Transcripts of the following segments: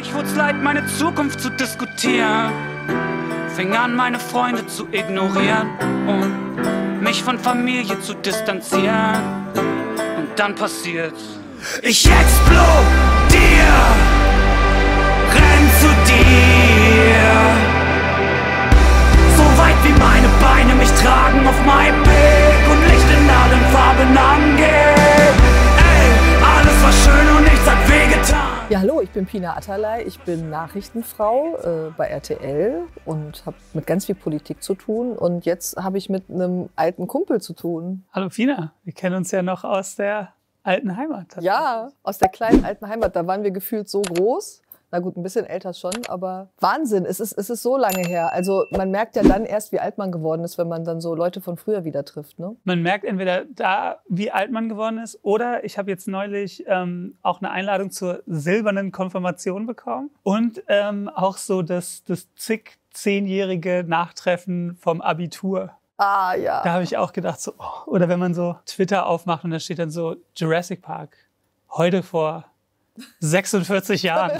Ich wurd's leid, meine Zukunft zu diskutieren. Fing an, meine Freunde zu ignorieren und mich von Familie zu distanzieren. Und dann passiert's. Ich explodiere, renn zu dir. So weit wie meine Beine mich tragen auf meinem Weg und Licht in allen Farben angeht. Ey, alles war schön und nichts hat wehgetan. Ja, hallo, ich bin Pinar Atalay, ich bin Nachrichtenfrau bei RTL und habe mit ganz viel Politik zu tun. Und jetzt habe ich mit einem alten Kumpel zu tun. Hallo Pina, wir kennen uns ja noch aus der alten Heimat. Ja, aus der kleinen alten Heimat, da waren wir gefühlt so groß. Na gut, ein bisschen älter schon, aber Wahnsinn, es ist so lange her. Also man merkt ja dann erst, wie alt man geworden ist, wenn man dann so Leute von früher wieder trifft, ne? Man merkt entweder da, wie alt man geworden ist, oder ich habe jetzt neulich auch eine Einladung zur silbernen Konfirmation bekommen und auch so das zig zehnjährige Nachtreffen vom Abitur. Ah, ja. Da habe ich auch gedacht, so, oh. Oder wenn man so Twitter aufmacht und da steht dann so Jurassic Park, heute vor 46 Jahren.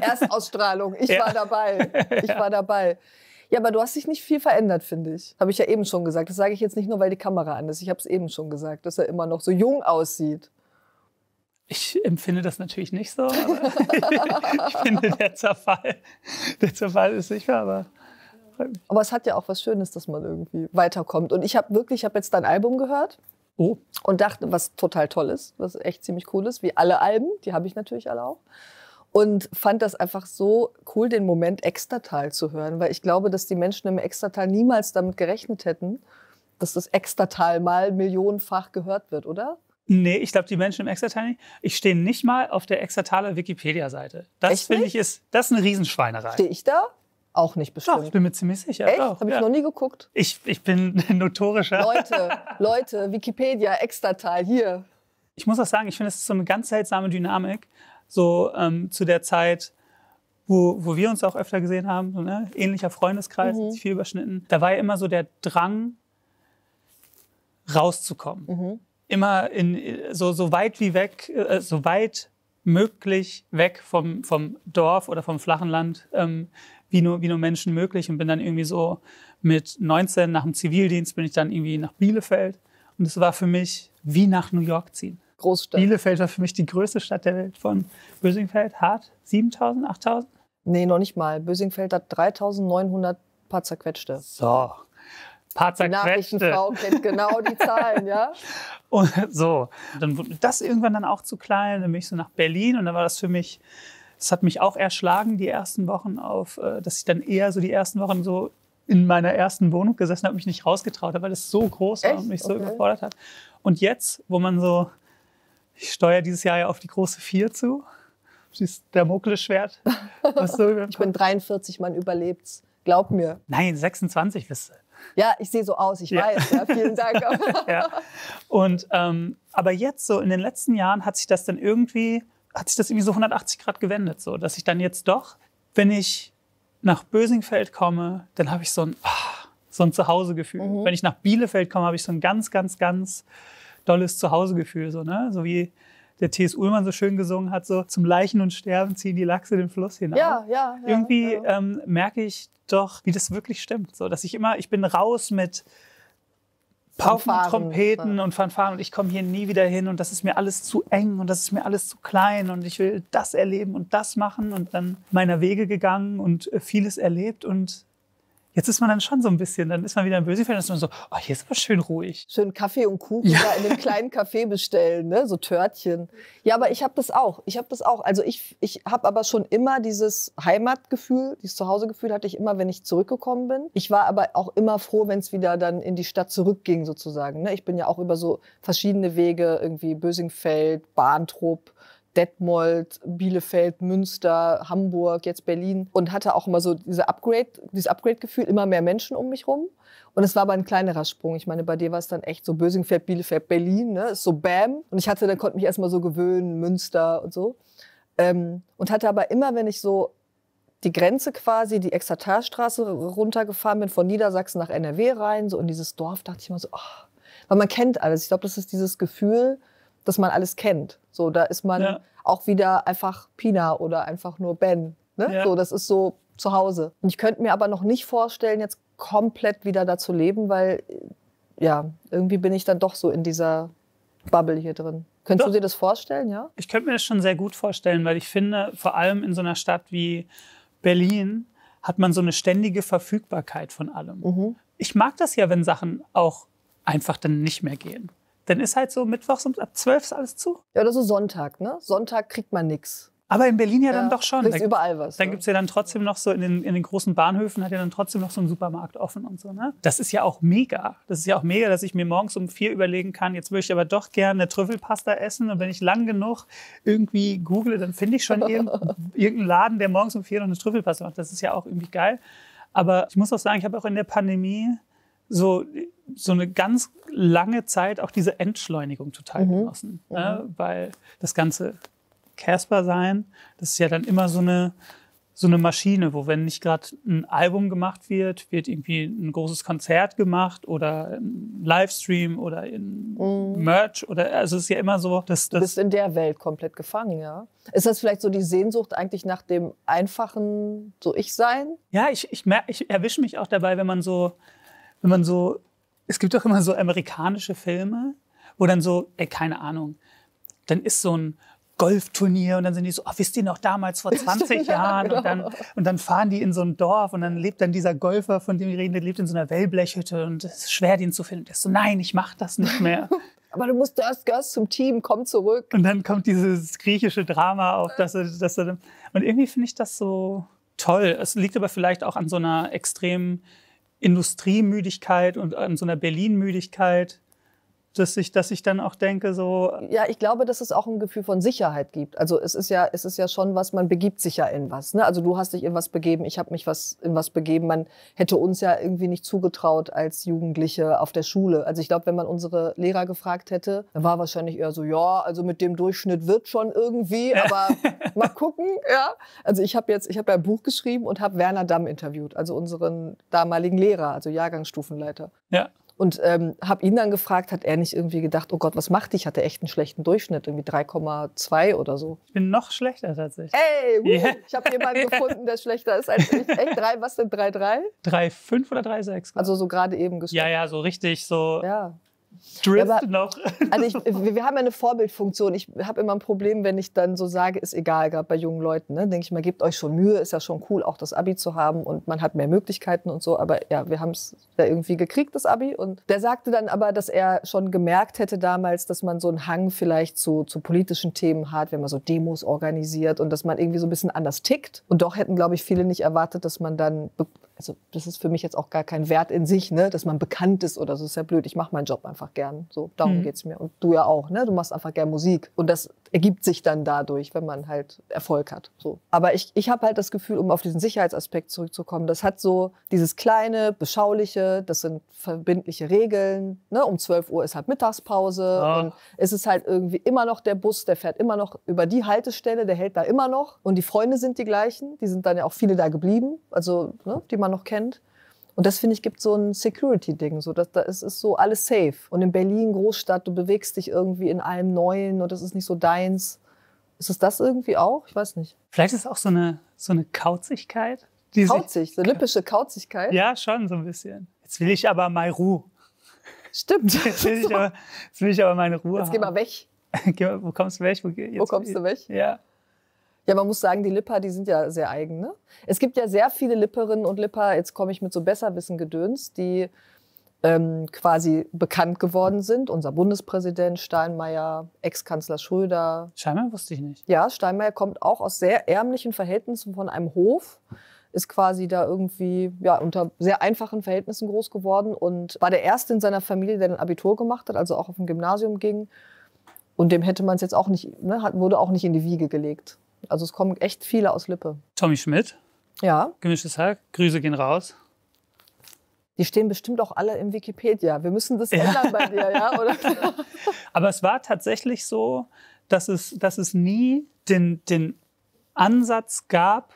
Erstausstrahlung. Ich war dabei. Ja, aber du hast dich nicht viel verändert, finde ich. Habe ich ja eben schon gesagt. Das sage ich jetzt nicht nur, weil die Kamera an ist. Ich habe es eben schon gesagt, dass er immer noch so jung aussieht. Ich empfinde das natürlich nicht so. Ich finde, der Zerfall ist sicher, aber... Aber es hat ja auch was Schönes, dass man irgendwie weiterkommt. Und ich habe wirklich, habe jetzt dein Album gehört. Oh. Und dachte, was total toll ist, was echt ziemlich cool ist, wie alle Alben, die habe ich natürlich alle auch. Und fand das einfach so cool, den Moment Extertal zu hören, weil ich glaube, dass die Menschen im Extertal niemals damit gerechnet hätten, dass das Extertal mal millionenfach gehört wird, oder? Nee, ich glaube, die Menschen im Extertal nicht. Ich stehe nicht mal auf der Extertaler Wikipedia-Seite. Das finde ich, das ist eine Riesenschweinerei. Stehe ich da? Auch nicht bestimmt. Doch, ich bin mir ziemlich sicher. Echt? Habe ich noch nie geguckt. Ich bin ein notorischer... Leute, Wikipedia, Extertal, hier. Ich muss auch sagen, ich finde, es ist so eine ganz seltsame Dynamik. So zu der Zeit, wo wir uns auch öfter gesehen haben, so, ne? Ähnlicher Freundeskreis, hat sich viel überschnitten. Da war ja immer so der Drang, rauszukommen. Mhm. Immer so weit wie weg, so weit möglich weg vom Dorf oder vom flachen Land, wie nur Menschen möglich, und bin dann irgendwie so mit 19 nach dem Zivildienst bin ich dann irgendwie nach Bielefeld, und das war für mich wie nach New York ziehen. Großstadt. Bielefeld war für mich die größte Stadt der Welt, von Bösingfeld hart 7.000, 8.000? Nee, noch nicht mal. Bösingfeld hat 3.900 paar zerquetschte. So, paar zerquetschte. Die Nachrichtenfrau kennt genau die Zahlen, ja? Und so, dann wurde das irgendwann dann auch zu klein, dann bin ich so nach Berlin, und dann war das für mich... Das hat mich auch erschlagen, die ersten Wochen, dass ich dann eher so die ersten Wochen so in meiner ersten Wohnung gesessen habe und mich nicht rausgetraut habe, weil es so groß war und mich so überfordert hat. Und jetzt, wo man so, ich steuere dieses Jahr ja auf die große 4 zu, dieses Damokles-Schwert. So ich bin 43, man überlebt's. Glaub mir. Nein, 26 bist du. Ja, ich sehe so aus, ich weiß. Ja, vielen Dank. Ja. Und, aber jetzt, so in den letzten Jahren, hat sich das dann irgendwie... hat sich das irgendwie so 180 Grad gewendet, so, dass ich dann jetzt doch, wenn ich nach Bösingfeld komme, dann habe ich so ein Zuhausegefühl. Mhm. Wenn ich nach Bielefeld komme, habe ich so ein ganz, ganz, ganz dolles Zuhausegefühl, so, ne? So wie der T.S. Ullmann so schön gesungen hat, so, zum Leichen und Sterben ziehen die Lachse den Fluss hinauf. Ja, irgendwie merke ich doch, wie das wirklich stimmt, so, dass ich immer, ich bin raus mit Pauken, Trompeten und Fanfaren, und ich komme hier nie wieder hin, und das ist mir alles zu eng und das ist mir alles zu klein, und ich will das erleben und das machen, und dann meiner Wege gegangen und vieles erlebt, und jetzt ist man dann schon so ein bisschen, dann ist man wieder in Bösingfeld und ist man so, oh, hier ist aber schön ruhig. Schön Kaffee und Kuchen da in einem kleinen Café bestellen, ne? So Törtchen. Ja, aber ich habe das auch, Also ich habe aber schon immer dieses Heimatgefühl, dieses Zuhausegefühl hatte ich immer, wenn ich zurückgekommen bin. Ich war aber auch immer froh, wenn es wieder dann in die Stadt zurückging sozusagen, ne? Ich bin ja auch über so verschiedene Wege, irgendwie Bösingfeld, Bahntrop, Detmold, Bielefeld, Münster, Hamburg, jetzt Berlin, und hatte auch immer so dieses Upgrade-Gefühl, immer mehr Menschen um mich rum. Und es war aber ein kleinerer Sprung. Ich meine, bei dir war es dann echt so Bösingfeld, Bielefeld, Berlin, ne? Ist so bam. Und ich hatte, dann konnte mich erstmal so gewöhnen, Münster und so. Und hatte aber immer, wenn ich so die Grenze quasi, die Extertalstraße runtergefahren bin, von Niedersachsen nach NRW rein, so in dieses Dorf, dachte ich immer so, oh. Weil man kennt alles. Ich glaube, das ist dieses Gefühl, dass man alles kennt. So, da ist man auch wieder einfach Pina oder einfach nur Ben. Ne? Ja. So, das ist so zu Hause. Und ich könnte mir aber noch nicht vorstellen, jetzt komplett wieder da zu leben, weil ja, irgendwie bin ich dann doch so in dieser Bubble hier drin. Könntest du dir das vorstellen, ja? Ich könnte mir das schon sehr gut vorstellen, weil ich finde, vor allem in so einer Stadt wie Berlin hat man so eine ständige Verfügbarkeit von allem. Mhm. Ich mag das ja, wenn Sachen auch einfach dann nicht mehr gehen. Dann ist halt so mittwochs und ab 12 ist alles zu. Ja, oder so Sonntag, ne? Sonntag kriegt man nichts. Aber in Berlin ja, dann doch schon. Da überall was. Dann gibt es ja dann trotzdem noch so, in den großen Bahnhöfen hat ja dann trotzdem noch so einen Supermarkt offen und so. Ne? Das ist ja auch mega. Das ist ja auch mega, dass ich mir morgens um 4 überlegen kann, jetzt würde ich aber doch gerne eine Trüffelpasta essen. Und wenn ich lang genug irgendwie google, dann finde ich schon irgendeinen Laden, der morgens um 4 noch eine Trüffelpasta macht. Das ist ja auch irgendwie geil. Aber ich muss auch sagen, ich habe auch in der Pandemie so eine ganz lange Zeit auch diese Entschleunigung total genossen. Mhm. Ne? Weil das Ganze Casper sein, das ist ja dann immer so eine Maschine, wo, wenn nicht gerade ein Album gemacht wird, wird irgendwie ein großes Konzert gemacht oder ein Livestream oder ein Merch oder, also es ist ja immer so, dass du bist in der Welt komplett gefangen, ja. Ist das vielleicht so die Sehnsucht eigentlich nach dem einfachen so Ich-Sein? Ja, ich erwische mich auch dabei, wenn man so, es gibt doch immer so amerikanische Filme, wo dann so, ey, keine Ahnung, dann ist so ein Golfturnier und dann sind die so, oh, wisst ihr noch damals vor 20 Jahren? Genau. Und dann fahren die in so ein Dorf und dann lebt dann dieser Golfer, von dem wir reden, der lebt in so einer Wellblechhütte und es ist schwer, den zu finden. Der ist so, nein, ich mach das nicht mehr. Aber du musst erst zum Team, komm zurück. Und dann kommt dieses griechische Drama auf. Und irgendwie finde ich das so toll. Es liegt aber vielleicht auch an so einer extremen Industriemüdigkeit und an so einer Berlin-Müdigkeit. Dass ich dann auch denke, so... Ja, ich glaube, dass es auch ein Gefühl von Sicherheit gibt. Also es ist ja schon was, man begibt sich ja in was. Ne? Also du hast dich in was begeben, ich habe mich in was begeben. Man hätte uns ja irgendwie nicht zugetraut als Jugendliche auf der Schule. Also ich glaube, wenn man unsere Lehrer gefragt hätte, dann war wahrscheinlich eher so, ja, also mit dem Durchschnitt wird schon irgendwie, aber mal gucken. Ja? Also ich habe ja ein Buch geschrieben und habe Werner Damm interviewt, also unseren damaligen Lehrer, also Jahrgangsstufenleiter. Ja. Und habe ihn dann gefragt, hat er nicht irgendwie gedacht, oh Gott, was macht dich? Hat er echt einen schlechten Durchschnitt, irgendwie 3,2 oder so. Ich bin noch schlechter tatsächlich. Ey, yeah. Ich habe jemanden gefunden, der schlechter ist als ich. Echt, was denn, 3,3? 3,5 oder 3,6. Also so gerade eben gestoppt. Ja, ja, so richtig so... Ja. Drift aber, noch. Also wir haben ja eine Vorbildfunktion. Ich habe immer ein Problem, wenn ich dann so sage, ist egal, gerade bei jungen Leuten. Ne? Denke ich mal, gebt euch schon Mühe, ist ja schon cool, auch das Abi zu haben und man hat mehr Möglichkeiten und so. Aber ja, wir haben es ja irgendwie gekriegt, das Abi. Und der sagte dann aber, dass er schon gemerkt hätte damals, dass man so einen Hang vielleicht zu politischen Themen hat, wenn man so Demos organisiert und dass man irgendwie so ein bisschen anders tickt. Und doch hätten, glaube ich, viele nicht erwartet, dass man dann... Also das ist für mich jetzt auch gar kein Wert in sich, ne? Dass man bekannt ist oder so, ist ja blöd. Ich mache meinen Job einfach gern, so, darum geht's mir. Und du ja auch, ne? Du machst einfach gern Musik. Und das ergibt sich dann dadurch, wenn man halt Erfolg hat. So. Aber ich habe halt das Gefühl, um auf diesen Sicherheitsaspekt zurückzukommen, das hat so dieses kleine, beschauliche, das sind verbindliche Regeln. Ne? Um 12 Uhr ist halt Mittagspause und es ist halt irgendwie immer noch der Bus, der fährt immer noch über die Haltestelle, der hält da immer noch. Und die Freunde sind die gleichen, die sind dann ja auch viele da geblieben, also ne? Die man noch kennt. Und das, finde ich, gibt so ein Security-Ding. So, da ist so alles safe. Und in Berlin, Großstadt, du bewegst dich irgendwie in allem Neuen und das ist nicht so deins. Ist es das irgendwie auch? Ich weiß nicht. Vielleicht ist es auch so eine Kauzigkeit. Kauzig, so lippische Kauzigkeit? Ja, schon so ein bisschen. Jetzt will ich aber mal Ruhe. Stimmt. Jetzt will ich aber meine Ruhe jetzt haben. Geh mal weg. Wo kommst du weg? Wo kommst du weg? Ja. Ja, man muss sagen, die Lipper, die sind ja sehr eigen. Ne? Es gibt ja sehr viele Lipperinnen und Lipper, jetzt komme ich mit so Besserwissen-Gedöns, die quasi bekannt geworden sind. Unser Bundespräsident Steinmeier, Ex-Kanzler Schröder. Steinmeier wusste ich nicht. Ja, Steinmeier kommt auch aus sehr ärmlichen Verhältnissen von einem Hof, ist quasi da irgendwie ja, unter sehr einfachen Verhältnissen groß geworden und war der Erste in seiner Familie, der ein Abitur gemacht hat, also auch auf dem Gymnasium ging. Und dem hätte man es jetzt auch nicht, ne, wurde auch nicht in die Wiege gelegt. Also es kommen echt viele aus Lippe. Tommy Schmidt. Ja. Gemischtes Hack. Grüße gehen raus. Die stehen bestimmt auch alle im Wikipedia. Wir müssen das ändern bei dir, ja? Oder? Aber es war tatsächlich so, dass es nie den Ansatz gab,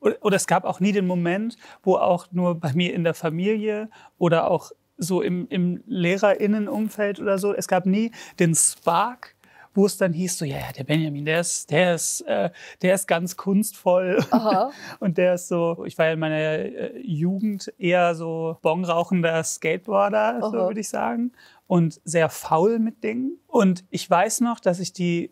oder es gab auch nie den Moment, wo auch nur bei mir in der Familie oder auch so im LehrerInnen-Umfeld oder so, es gab nie den Spark, wo es dann hieß, so, ja, der Benjamin, der ist ganz kunstvoll. Aha. Und der ist so, ich war ja in meiner Jugend eher so bonrauchender Skateboarder, so würde ich sagen, und sehr faul mit Dingen. Und ich weiß noch, dass ich die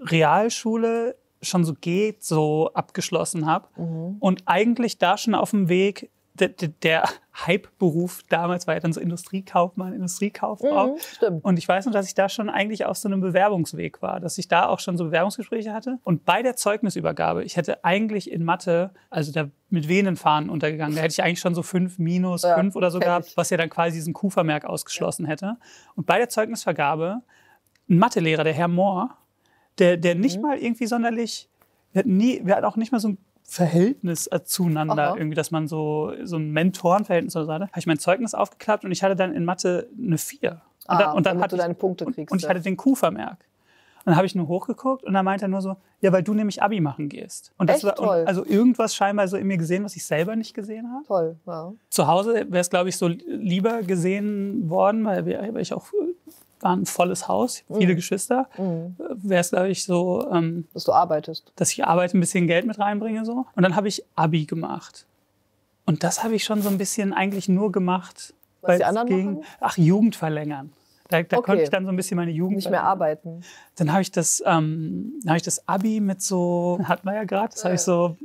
Realschule schon so geht, so abgeschlossen habe. Mhm. Und eigentlich da schon auf dem Weg, der Hype-Beruf damals war ja dann so Industriekaufmann, Industriekauffrau. Mhm, stimmt. Und ich weiß noch, dass ich da schon eigentlich auf so einem Bewerbungsweg war, dass ich da auch schon so Bewerbungsgespräche hatte. Und bei der Zeugnisübergabe, ich hätte eigentlich in Mathe, also da mit Venenfahnen untergegangen, da hätte ich eigentlich schon so 5 minus 5 oder so gehabt, was ja dann quasi diesen Q-Vermerk ausgeschlossen hätte. Und bei der Zeugnisvergabe, ein Mathelehrer, der Herr Mohr, der nicht mal irgendwie sonderlich, wir hatten auch nicht mal so ein Verhältnis zueinander, irgendwie, dass man so ein Mentorenverhältnis oder so hatte. Habe ich mein Zeugnis aufgeklappt und ich hatte dann in Mathe eine 4. Und dann hatte du deine Punkte kriegst. Und ich hatte den Q-Vermerk. Und dann habe ich nur hochgeguckt und dann meinte er nur so, ja, weil du nämlich Abi machen gehst. Und das war toll. Also irgendwas scheinbar so in mir gesehen, was ich selber nicht gesehen habe. Toll, wow. Zu Hause wäre es, glaube ich, so lieber gesehen worden, weil ich auch... war ein volles Haus, viele Geschwister. Wäre es, glaube ich, so... dass du arbeitest. Dass ich arbeite, ein bisschen Geld mit reinbringe. So. Und dann habe ich Abi gemacht. Und das habe ich schon so ein bisschen eigentlich nur gemacht, weil die anderen gegen, Jugend verlängern. Da konnte ich dann so ein bisschen meine Jugend... Nicht mehr arbeiten. Dann habe ich, hab ich das Abi mit so... Hat man ja gerade, das habe ich so...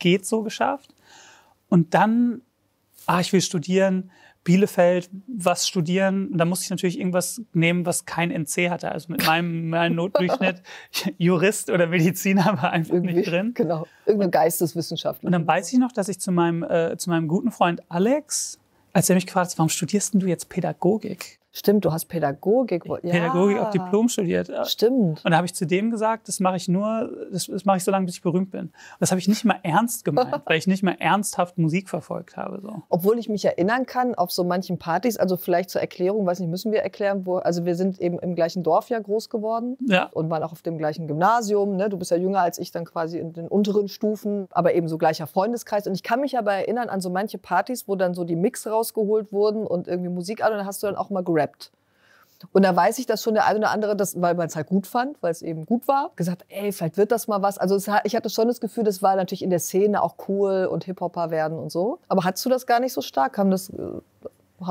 Geht so geschafft. Und dann... ich will studieren... Bielefeld, was studieren. Und da musste ich natürlich irgendwas nehmen, was kein NC hatte. Also mit meinem Notdurchschnitt Jurist oder Mediziner war einfach irgendwie nicht drin. Genau, irgendeine Geisteswissenschaft. Und dann weiß ich noch, dass ich zu meinem guten Freund Alex, als er mich gefragt hat, warum studierst denn du jetzt Pädagogik? Stimmt, du hast Pädagogik. Ja. Pädagogik auf Diplom studiert. Stimmt. Und da habe ich zu dem gesagt, das mache ich das mache ich so lange, bis ich berühmt bin. Und das habe ich nicht mal ernst gemeint, weil ich nicht mal ernsthaft Musik verfolgt habe. So. Obwohl ich mich erinnern kann, auf so manchen Partys, also vielleicht zur Erklärung, weiß nicht, müssen wir erklären, also wir sind eben im gleichen Dorf ja groß geworden und waren auch auf dem gleichen Gymnasium. Ne? Du bist ja jünger als ich, dann quasi in den unteren Stufen, aber eben so gleicher Freundeskreis. Und ich kann mich aber erinnern an so manche Partys, wo dann so die Mix rausgeholt wurden und irgendwie Musik an, und dann hast du dann auch mal gerappt. Und da weiß ich, dass schon der eine oder andere, weil man es halt gut fand, weil es eben gut war, gesagt, ey, vielleicht wird das mal was. Also ich hatte schon das Gefühl, das war natürlich in der Szene auch cool und Hip-Hopper werden und so. Aber hattest du das gar nicht so stark? Habe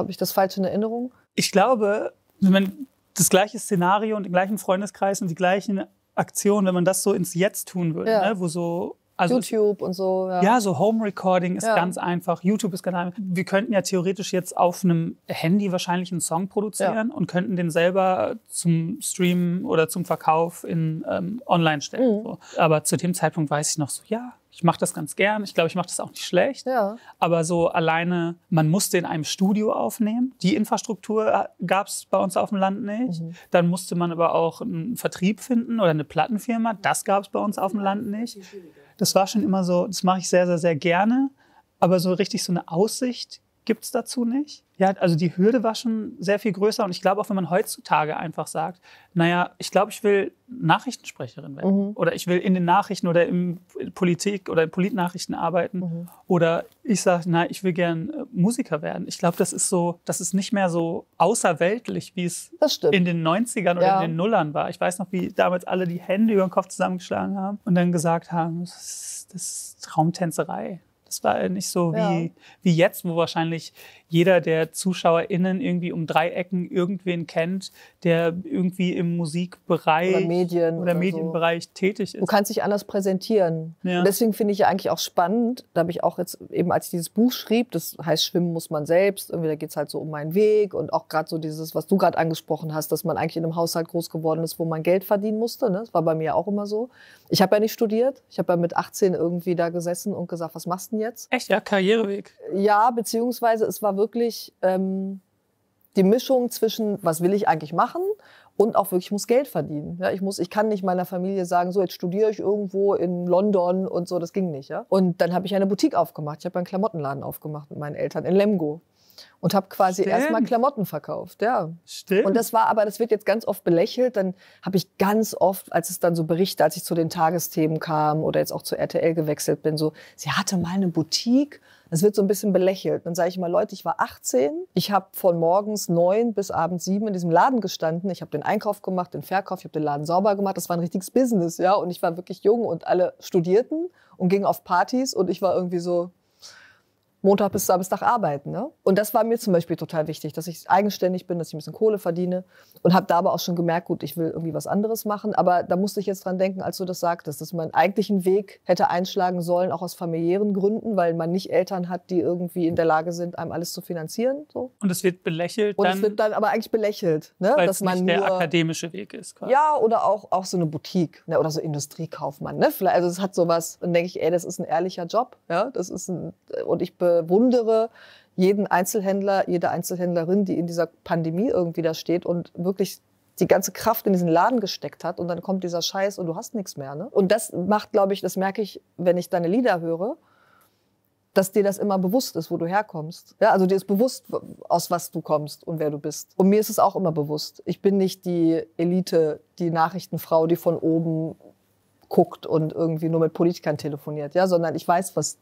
ich das falsch in Erinnerung? Ich glaube, wenn man das gleiche Szenario und den gleichen Freundeskreis und die gleichen Aktionen, wenn man das so ins Jetzt tun würde, ne? Wo so... Also YouTube und so. Ja, so Home-Recording ist ganz einfach. YouTube ist ganz einfach. Wir könnten ja theoretisch jetzt auf einem Handy wahrscheinlich einen Song produzieren und könnten den selber zum Streamen oder zum Verkauf in online stellen. So. Aber zu dem Zeitpunkt weiß ich noch so, ja, ich mache das ganz gern. Ich glaube, ich mache das auch nicht schlecht. Ja. Aber so alleine, man musste in einem Studio aufnehmen. Die Infrastruktur gab es bei uns auf dem Land nicht. Dann musste man aber auch einen Vertrieb finden oder eine Plattenfirma. Das gab es bei uns auf dem Land nicht. Das war schon immer so, das mache ich sehr, sehr, sehr gerne. Aber so richtig so eine Aussicht gibt es dazu nicht. Ja, also die Hürde war schon sehr viel größer. Und ich glaube, auch wenn man heutzutage einfach sagt, naja, ich glaube, ich will Nachrichtensprecherin werden. Oder ich will in den Nachrichten oder in Politik oder in Politnachrichten arbeiten. Oder ich sage, nein, ich will gern Musiker werden. Ich glaube, das ist nicht mehr so außerweltlich, wie es in den 90ern oder in den Nullern war. Ich weiß noch, wie damals alle die Hände über den Kopf zusammengeschlagen haben und dann gesagt haben, das ist Traumtänzerei. Das war nicht so wie jetzt, wo wahrscheinlich jeder der ZuschauerInnen irgendwie um 3 Ecken irgendwen kennt, der irgendwie im Musikbereich oder, Medienbereich so tätig ist. Du kannst dich anders präsentieren. Ja. Und deswegen finde ich ja eigentlich auch spannend, da habe ich auch jetzt eben, als ich dieses Buch schrieb, das heißt Schwimmen muss man selbst, irgendwie da geht es halt so um meinen Weg und auch gerade so dieses, was du gerade angesprochen hast, dass man eigentlich in einem Haushalt groß geworden ist, wo man Geld verdienen musste. Ne? Das war bei mir auch immer so. Ich habe ja nicht studiert. Ich habe ja mit 18 irgendwie da gesessen und gesagt, was machst du jetzt? Echt, ja, Karriereweg. Ja, beziehungsweise es war wirklich die Mischung zwischen, was will ich eigentlich machen und auch wirklich, ich muss Geld verdienen. Ja, ich kann nicht meiner Familie sagen, so jetzt studiere ich irgendwo in London und so, das ging nicht. Ja? Und dann habe ich eine Boutique aufgemacht, ich habe einen Klamottenladen aufgemacht mit meinen Eltern in Lemgo. und habe quasi erstmal Klamotten verkauft. Ja. Stimmt. Und das war aber, das wird jetzt ganz oft belächelt, dann habe ich ganz oft, als es dann so Berichte, als ich zu den Tagesthemen kam oder jetzt auch zu RTL gewechselt bin, so, sie hatte mal eine Boutique. Das wird so ein bisschen belächelt. Dann sage ich mal, Leute, ich war 18. Ich habe von morgens 9 bis abends 7 in diesem Laden gestanden. Ich habe den Einkauf gemacht, den Verkauf, ich habe den Laden sauber gemacht. Das war ein richtiges Business, ja. Und ich war wirklich jung und alle studierten und gingen auf Partys. Und ich war irgendwie so Montag bis Samstag arbeiten, ne? Und das war mir zum Beispiel total wichtig, dass ich eigenständig bin, dass ich ein bisschen Kohle verdiene. Und habe da aber auch schon gemerkt, gut, ich will irgendwie was anderes machen. Aber da musste ich jetzt dran denken, als du das sagtest, dass man eigentlich einen Weg hätte einschlagen sollen, auch aus familiären Gründen, weil man nicht Eltern hat, die irgendwie in der Lage sind, einem alles zu finanzieren. So. Und es wird belächelt. Und es wird dann aber eigentlich belächelt, ne? Weil dass es nicht man der nur, akademische Weg ist. Quasi. Ja, oder auch so eine Boutique, ne? Oder so Industriekaufmann. Ne? Vielleicht, also es hat sowas, dann denke ich, ey, das ist ein ehrlicher Job. Ja? Das ist ein, und ich bewundere jeden Einzelhändler, jede Einzelhändlerin, die in dieser Pandemie irgendwie da steht und wirklich die ganze Kraft in diesen Laden gesteckt hat und dann kommt dieser Scheiß und du hast nichts mehr. Ne? Und das macht, glaube ich, das merke ich, wenn ich deine Lieder höre, dass dir das immer bewusst ist, wo du herkommst. Ja, also dir ist bewusst, aus was du kommst und wer du bist. Und mir ist es auch immer bewusst. Ich bin nicht die Elite, die Nachrichtenfrau, die von oben guckt und irgendwie nur mit Politikern telefoniert, ja? Sondern ich weiß, was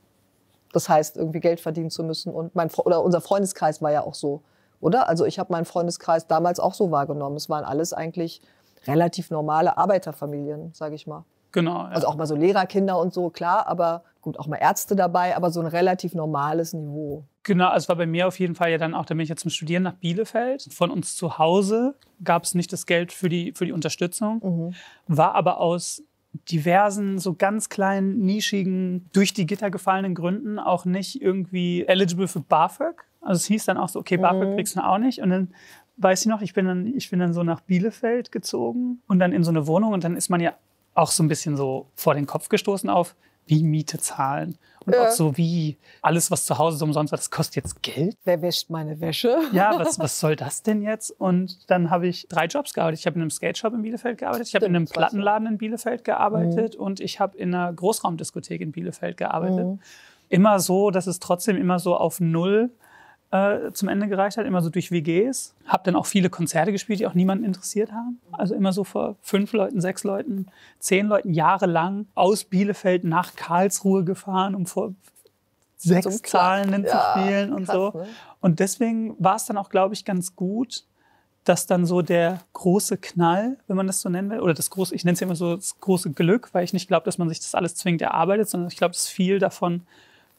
das heißt, irgendwie Geld verdienen zu müssen. Und unser Freundeskreis war ja auch so, oder? Also ich habe meinen Freundeskreis damals auch so wahrgenommen. Es waren alles eigentlich relativ normale Arbeiterfamilien, sage ich mal. Genau. Ja. Also auch mal so Lehrerkinder und so, klar. Aber gut, auch mal Ärzte dabei, aber so ein relativ normales Niveau. Genau, also war bei mir auf jeden Fall ja dann auch, da bin ich ja zum Studieren nach Bielefeld. Von uns zu Hause gab es nicht das Geld für die Unterstützung. Mhm. War aber aus diversen, so ganz kleinen, nischigen, durch die Gitter gefallenen Gründen auch nicht irgendwie eligible für BAföG. Also es hieß dann auch so, okay, BAföG kriegst du auch nicht. Und dann, weiß ich noch, ich bin dann so nach Bielefeld gezogen und dann in so eine Wohnung. Und dann ist man ja auch so ein bisschen so vor den Kopf gestoßen auf, wie Miete zahlen. Und auch so wie alles, was zu Hause ist, umsonst war, das kostet jetzt Geld. Wer wäscht meine Wäsche? Ja, was soll das denn jetzt? Und dann habe ich 3 Jobs gearbeitet. Ich habe in einem Skate-Shop in Bielefeld gearbeitet, ich habe in einem Plattenladen in Bielefeld gearbeitet und ich habe in einer Großraumdiskothek in Bielefeld gearbeitet. Mhm. Immer so, dass es trotzdem immer so auf null zum Ende gereicht hat, immer so durch WGs. Habe dann auch viele Konzerte gespielt, die auch niemanden interessiert haben. Also immer so vor 5 Leuten, 6 Leuten, 10 Leuten, jahrelang aus Bielefeld nach Karlsruhe gefahren, um vor 6 Zahlenden zu spielen und krass, so. Ne? Und deswegen war es dann auch, glaube ich, ganz gut, dass dann so der große Knall, wenn man das so nennen will, oder das große, ich nenne es immer so das große Glück, weil ich nicht glaube, dass man sich das alles zwingend erarbeitet, sondern ich glaube, es ist viel davon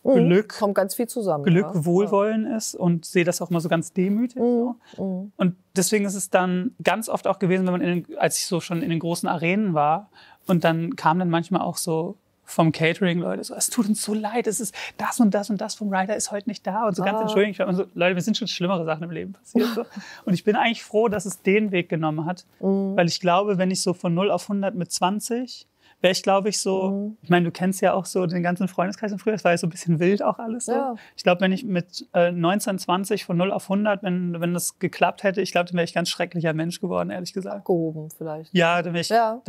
Glück, kommt ganz viel zusammen. Glück, ja. Wohlwollen ist und sehe das auch mal so ganz demütig. Mhm. So. Und deswegen ist es dann ganz oft auch gewesen, wenn man als ich so schon in den großen Arenen war und dann kam dann manchmal auch so vom Catering Leute so, es tut uns so leid, es ist das und das und das vom Rider ist heute nicht da und so ganz entschuldigt. So, Leute, mir sind schon schlimmere Sachen im Leben passiert. So. Und ich bin eigentlich froh, dass es den Weg genommen hat, weil ich glaube, wenn ich so von 0 auf 100 mit 20 wäre ich, glaube ich, so, ich meine, du kennst ja auch so den ganzen Freundeskreis von früher, das war ja so ein bisschen wild auch alles so. Ja. Ich glaube, wenn ich mit 19, 20 von 0 auf 100, wenn das geklappt hätte, ich glaube, dann wäre ich ganz schrecklicher Mensch geworden, ehrlich gesagt. Abgehoben vielleicht. Ja, dann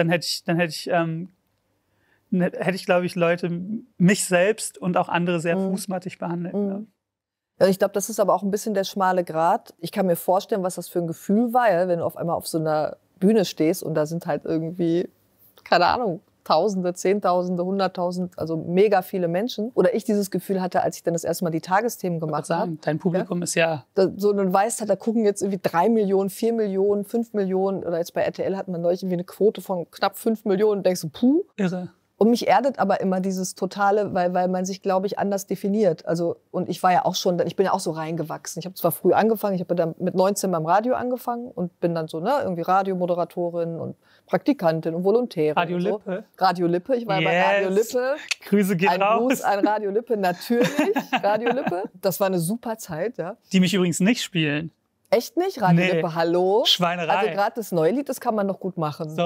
hätte ich, glaube ich, Leute, mich selbst und auch andere sehr fußmattig behandelt. Mhm. Ja, ich glaube, das ist aber auch ein bisschen der schmale Grat. Ich kann mir vorstellen, was das für ein Gefühl war, ja, wenn du auf einmal auf so einer Bühne stehst und da sind halt irgendwie, keine Ahnung, Tausende, Zehntausende, Hunderttausend, also mega viele Menschen. Oder ich dieses Gefühl hatte, als ich dann das erste Mal die Tagesthemen gemacht habe. Dein Publikum ist ja... So ein Weiß hat, da gucken jetzt irgendwie 3 Millionen, 4 Millionen, 5 Millionen. Oder jetzt bei RTL hat man neulich irgendwie eine Quote von knapp 5 Millionen. Und denkst du, puh. Irre. Und mich erdet aber immer dieses Totale, weil man sich, glaube ich, anders definiert. Also, und ich war ja auch schon, ich bin ja auch so reingewachsen. Ich habe zwar früh angefangen, ich habe dann mit 19 beim Radio angefangen und bin dann so, ne, irgendwie Radiomoderatorin und Praktikantin und Volontärin. Radio Lippe. So. Radio Lippe, ich war bei Radio Lippe. Grüße gehen raus. Ein Gruß an Radio Lippe, natürlich. Radio Lippe, das war eine super Zeit, ja. Die mich übrigens nicht spielen. Echt nicht? Radio Lippe, hallo? Schweinerei. Also gerade das neue Lied, das kann man noch gut machen. So.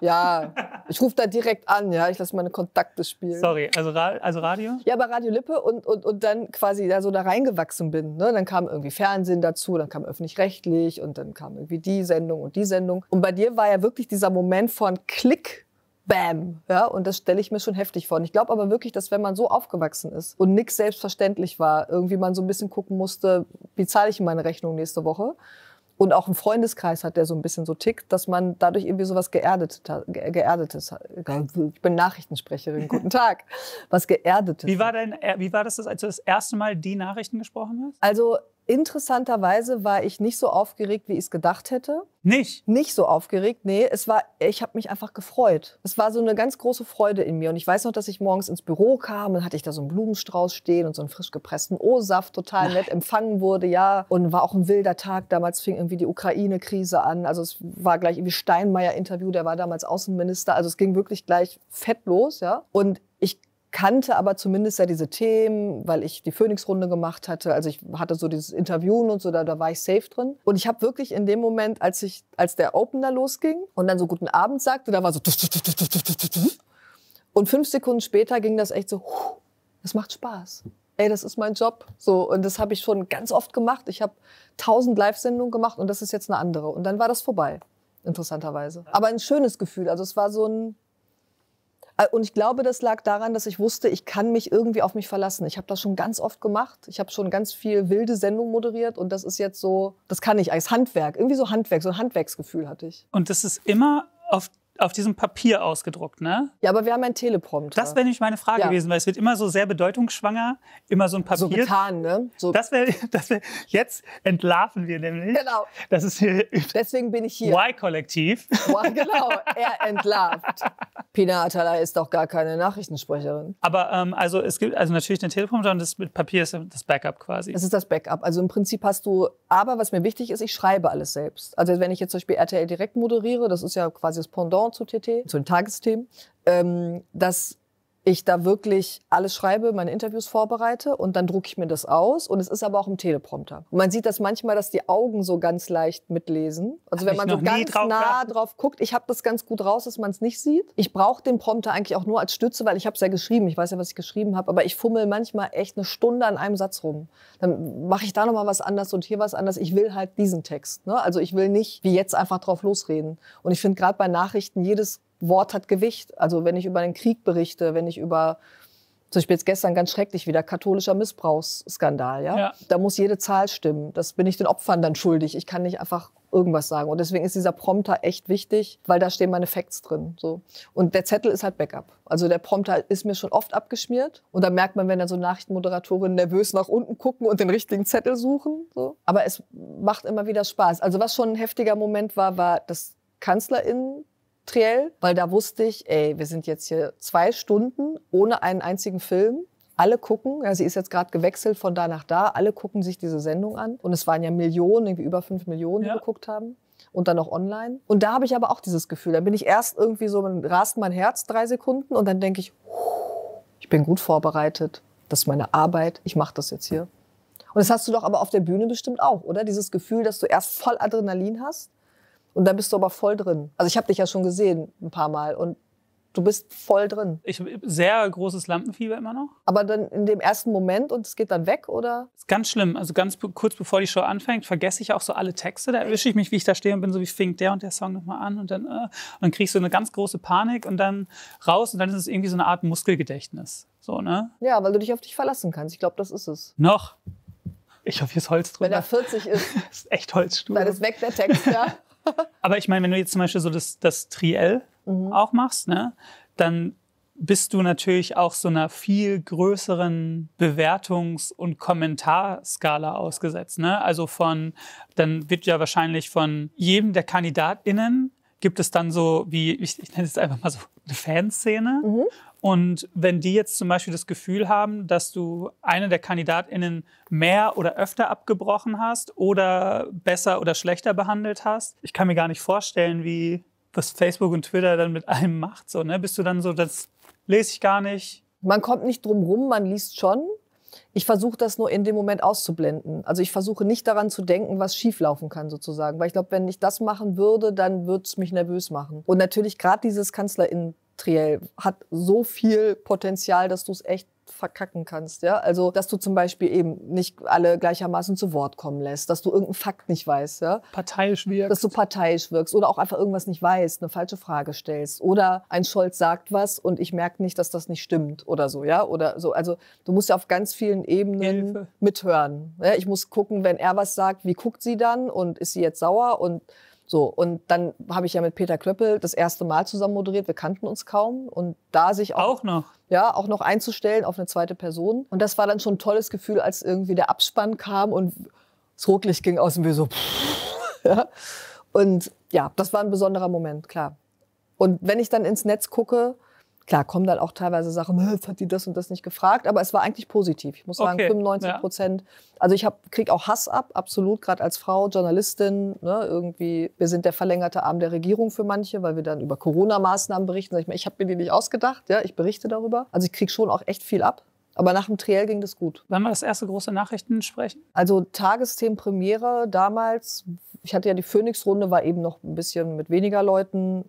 Ja, ich rufe da direkt an, ja, ich lasse meine Kontakte spielen. Sorry, also Radio? Ja, bei Radio Lippe und dann quasi da so da reingewachsen bin. Ne? Dann kam irgendwie Fernsehen dazu, dann kam öffentlich-rechtlich und dann kam irgendwie die Sendung und die Sendung. Und bei dir war ja wirklich dieser Moment von Klick, bam. Ja, und das stelle ich mir schon heftig vor. Und ich glaube aber wirklich, dass wenn man so aufgewachsen ist und nichts selbstverständlich war, irgendwie man so ein bisschen gucken musste, wie zahle ich meine Rechnung nächste Woche, und auch einen Freundeskreis hat, der so ein bisschen so tickt, dass man dadurch irgendwie so was Geerdetes hat. Ich bin Nachrichtensprecherin, guten Tag. Was Geerdetes. Wie war das, als du das erste Mal die Nachrichten gesprochen hast? Also interessanterweise war ich nicht so aufgeregt, wie ich es gedacht hätte. Nicht? Nicht so aufgeregt, nee. Es war, ich habe mich einfach gefreut. Es war so eine ganz große Freude in mir. Und ich weiß noch, dass ich morgens ins Büro kam und hatte ich da so einen Blumenstrauß stehen und so einen frisch gepressten O-Saft, total nett empfangen wurde, ja. Und war auch ein wilder Tag. Damals fing irgendwie die Ukraine-Krise an. Also es war gleich irgendwie Steinmeier-Interview, der war damals Außenminister. Also es ging wirklich gleich fett los, ja. Und ich kannte aber zumindest ja diese Themen, weil ich die Phoenixrunde gemacht hatte. Also ich hatte so dieses Interviewen und so, da war ich safe drin. Und ich habe wirklich in dem Moment, als der Opener losging und dann so guten Abend sagte, da war so und 5 Sekunden später ging das echt so, das macht Spaß. Ey, das ist mein Job. So, und das habe ich schon ganz oft gemacht. Ich habe 1000 Live-Sendungen gemacht und das ist jetzt eine andere. Und dann war das vorbei, interessanterweise. Aber ein schönes Gefühl. Also es war so ein... Und ich glaube, das lag daran, dass ich wusste, ich kann mich irgendwie auf mich verlassen. Ich habe das schon ganz oft gemacht. Ich habe schon ganz viel wilde Sendungen moderiert. Und das ist jetzt so, das kann ich als Handwerk. Irgendwie so Handwerk, so ein Handwerksgefühl hatte ich. Und das ist immer auf diesem Papier ausgedruckt, ne? Ja, aber wir haben einen Teleprompter. Das wäre nämlich meine Frage gewesen, weil es wird immer so sehr bedeutungsschwanger, immer so ein Papier. So getan, ne? So. Das wär, jetzt entlarven wir nämlich. Genau. Das ist hier. Deswegen bin ich hier. Y-Kollektiv. Genau, er entlarvt. Pinar Atalay ist doch gar keine Nachrichtensprecherin. Aber also es gibt also natürlich den Teleprompter und das mit Papier ist das Backup quasi. Das ist das Backup. Also im Prinzip hast du, aber was mir wichtig ist, ich schreibe alles selbst. Also wenn ich jetzt zum Beispiel RTL direkt moderiere, das ist ja quasi das Pendant zu TT, zu den Tagesthemen, dass ich da wirklich alles schreibe, meine Interviews vorbereite und dann drucke ich mir das aus und es ist aber auch im Teleprompter. Und man sieht das manchmal, dass die Augen so ganz leicht mitlesen. Also wenn man so ganz nah drauf guckt, ich habe das ganz gut raus, dass man es nicht sieht. Ich brauche den Prompter eigentlich auch nur als Stütze, weil ich habe es ja geschrieben, ich weiß ja, was ich geschrieben habe, aber ich fummel manchmal echt eine Stunde an einem Satz rum. Dann mache ich da nochmal was anders und hier was anders. Ich will halt diesen Text, ne? Also ich will nicht wie jetzt einfach drauf losreden. Und ich finde gerade bei Nachrichten jedes Wort hat Gewicht. Also wenn ich über den Krieg berichte, wenn ich über, zum Beispiel jetzt gestern ganz schrecklich wieder, katholischer Missbrauchsskandal, ja? Da muss jede Zahl stimmen. Das bin ich den Opfern dann schuldig. Ich kann nicht einfach irgendwas sagen. Und deswegen ist dieser Prompter echt wichtig, weil da stehen meine Facts drin. So. Und der Zettel ist halt Backup. Also der Prompter ist mir schon oft abgeschmiert. Und da merkt man, wenn dann so Nachrichtenmoderatorinnen nervös nach unten gucken und den richtigen Zettel suchen. So. Aber es macht immer wieder Spaß. Also was schon ein heftiger Moment war, war das KanzlerInnen Triell, weil da wusste ich, ey, wir sind jetzt hier 2 Stunden ohne einen einzigen Film. Alle gucken, ja, sie ist jetzt gerade gewechselt von da nach da, alle gucken sich diese Sendung an. Und es waren ja Millionen, irgendwie über 5 Millionen, die geguckt haben. Und dann noch online. Und da habe ich aber auch dieses Gefühl, da bin ich erst irgendwie so, dann rast mein Herz 3 Sekunden und dann denke ich, ich bin gut vorbereitet, das ist meine Arbeit, ich mache das jetzt hier. Und das hast du doch aber auf der Bühne bestimmt auch, oder? Dieses Gefühl, dass du erst voll Adrenalin hast. Und da bist du aber voll drin. Also ich habe dich ja schon gesehen ein paar Mal und du bist voll drin. Ich habe sehr großes Lampenfieber immer noch. Aber dann in dem ersten Moment und es geht dann weg, oder? Das ist ganz schlimm. Also ganz kurz bevor die Show anfängt, vergesse ich auch so alle Texte. Da erwische ich mich, wie ich da stehe und bin so, wie fängt der und der Song nochmal an? Und dann kriege ich so eine ganz große Panik und dann raus. Und dann ist es irgendwie so eine Art Muskelgedächtnis. So, ne? Ja, weil du dich auf dich verlassen kannst. Ich glaube, das ist es. Noch. Ich hoffe, hier ist Holz drüber. Wenn er 40 ist. Ist echt Holzstuhl. Dann ist weg der Text, ja. Aber ich meine, wenn du jetzt zum Beispiel so das Triell auch machst, ne, dann bist du natürlich auch so einer viel größeren Bewertungs- und Kommentarskala ausgesetzt. Ne? Also dann wird ja wahrscheinlich von jedem der KandidatInnen gibt es dann so, wie ich nenne es einfach mal so, eine Fanszene. Und wenn die jetzt zum Beispiel das Gefühl haben, dass du eine der KandidatInnen mehr oder öfter abgebrochen hast oder besser oder schlechter behandelt hast, ich kann mir gar nicht vorstellen, was Facebook und Twitter dann mit einem macht. So, ne? Bist du dann so, das lese ich gar nicht. Man kommt nicht drum rum, man liest schon. Ich versuche das nur in dem Moment auszublenden. Also ich versuche nicht daran zu denken, was schieflaufen kann sozusagen. Weil ich glaube, wenn ich das machen würde, dann würde es mich nervös machen. Und natürlich gerade dieses KanzlerInnen Triell hat so viel Potenzial, dass du es echt verkacken kannst. Ja? Also, dass du zum Beispiel eben nicht alle gleichermaßen zu Wort kommen lässt, dass du irgendeinen Fakt nicht weißt. Ja? Parteiisch wirkst. Dass du parteiisch wirkst oder auch einfach irgendwas nicht weißt, eine falsche Frage stellst. Oder ein Scholz sagt was und ich merke nicht, dass das nicht stimmt oder so. Ja? Oder so. Also, du musst ja auf ganz vielen Ebenen Hilfe. Mithören. Ja? Ich muss gucken, wenn er was sagt, wie guckt sie dann und ist sie jetzt sauer und so, und dann habe ich ja mit Peter Klöppel das erste Mal zusammen moderiert. Wir kannten uns kaum. Und da sich auch noch einzustellen auf eine zweite Person. Und das war dann schon ein tolles Gefühl, als irgendwie der Abspann kam und das Rotlicht ging aus und wir so. Ja. Und ja, das war ein besonderer Moment, klar. Und wenn ich dann ins Netz gucke, klar, kommen dann auch teilweise Sachen, hat die das und das nicht gefragt. Aber es war eigentlich positiv. Ich muss sagen, okay, 95%. Ja. Also ich kriege auch Hass ab, absolut, gerade als Frau, Journalistin. Ne, irgendwie, wir sind der verlängerte Arm der Regierung für manche, weil wir dann über Corona-Maßnahmen berichten. Sag ich mal, ich habe mir die nicht ausgedacht, ja, ich berichte darüber. Also ich kriege schon auch echt viel ab. Aber nach dem Triell ging das gut. Wann war das erste große Nachrichtensprechen? Also Tagesthemen-Premiere damals. Ich hatte ja die Phoenixrunde, war eben noch ein bisschen mit weniger Leuten.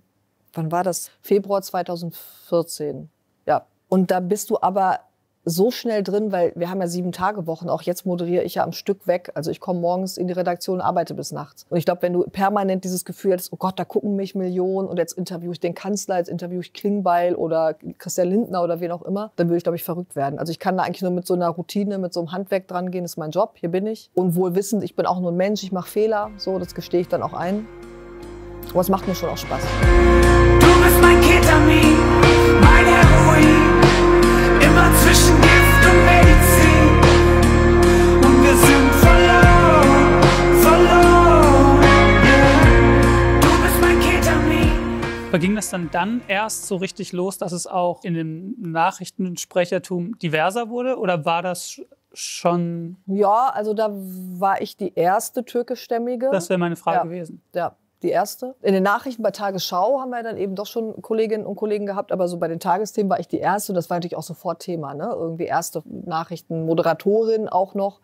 Wann war das? Februar 2014. Ja. Und da bist du aber so schnell drin, weil wir haben ja 7-Tage-Wochen. Auch jetzt moderiere ich ja am Stück weg. Also ich komme morgens in die Redaktion, arbeite bis nachts. Und ich glaube, wenn du permanent dieses Gefühl hast, oh Gott, da gucken mich Millionen und jetzt interviewe ich den Kanzler, jetzt interviewe ich Klingbeil oder Christian Lindner oder wen auch immer, dann würde ich, glaube ich, verrückt werden. Also ich kann da eigentlich nur mit so einer Routine, mit so einem Handwerk dran gehen, das ist mein Job, hier bin ich. Und wohl wissend, ich bin auch nur ein Mensch, ich mache Fehler, so, das gestehe ich dann auch ein. Aber es macht mir schon auch Spaß. Mein Ketamin, mein Heroin, immer zwischen Gift und Medizin. Und wir sind verloren, verloren. Yeah. Du bist mein Ketamin. Aber ging das dann erst so richtig los, dass es auch in dem Nachrichtensprechertum diverser wurde? Oder war das schon... Ja, also da war ich die erste türkischstämmige. Das wäre meine Frage gewesen. Ja. Die erste. In den Nachrichten bei Tagesschau haben wir dann eben doch schon Kolleginnen und Kollegen gehabt, aber so bei den Tagesthemen war ich die erste und das war natürlich auch sofort Thema, ne? Irgendwie erste Nachrichtenmoderatorin auch noch,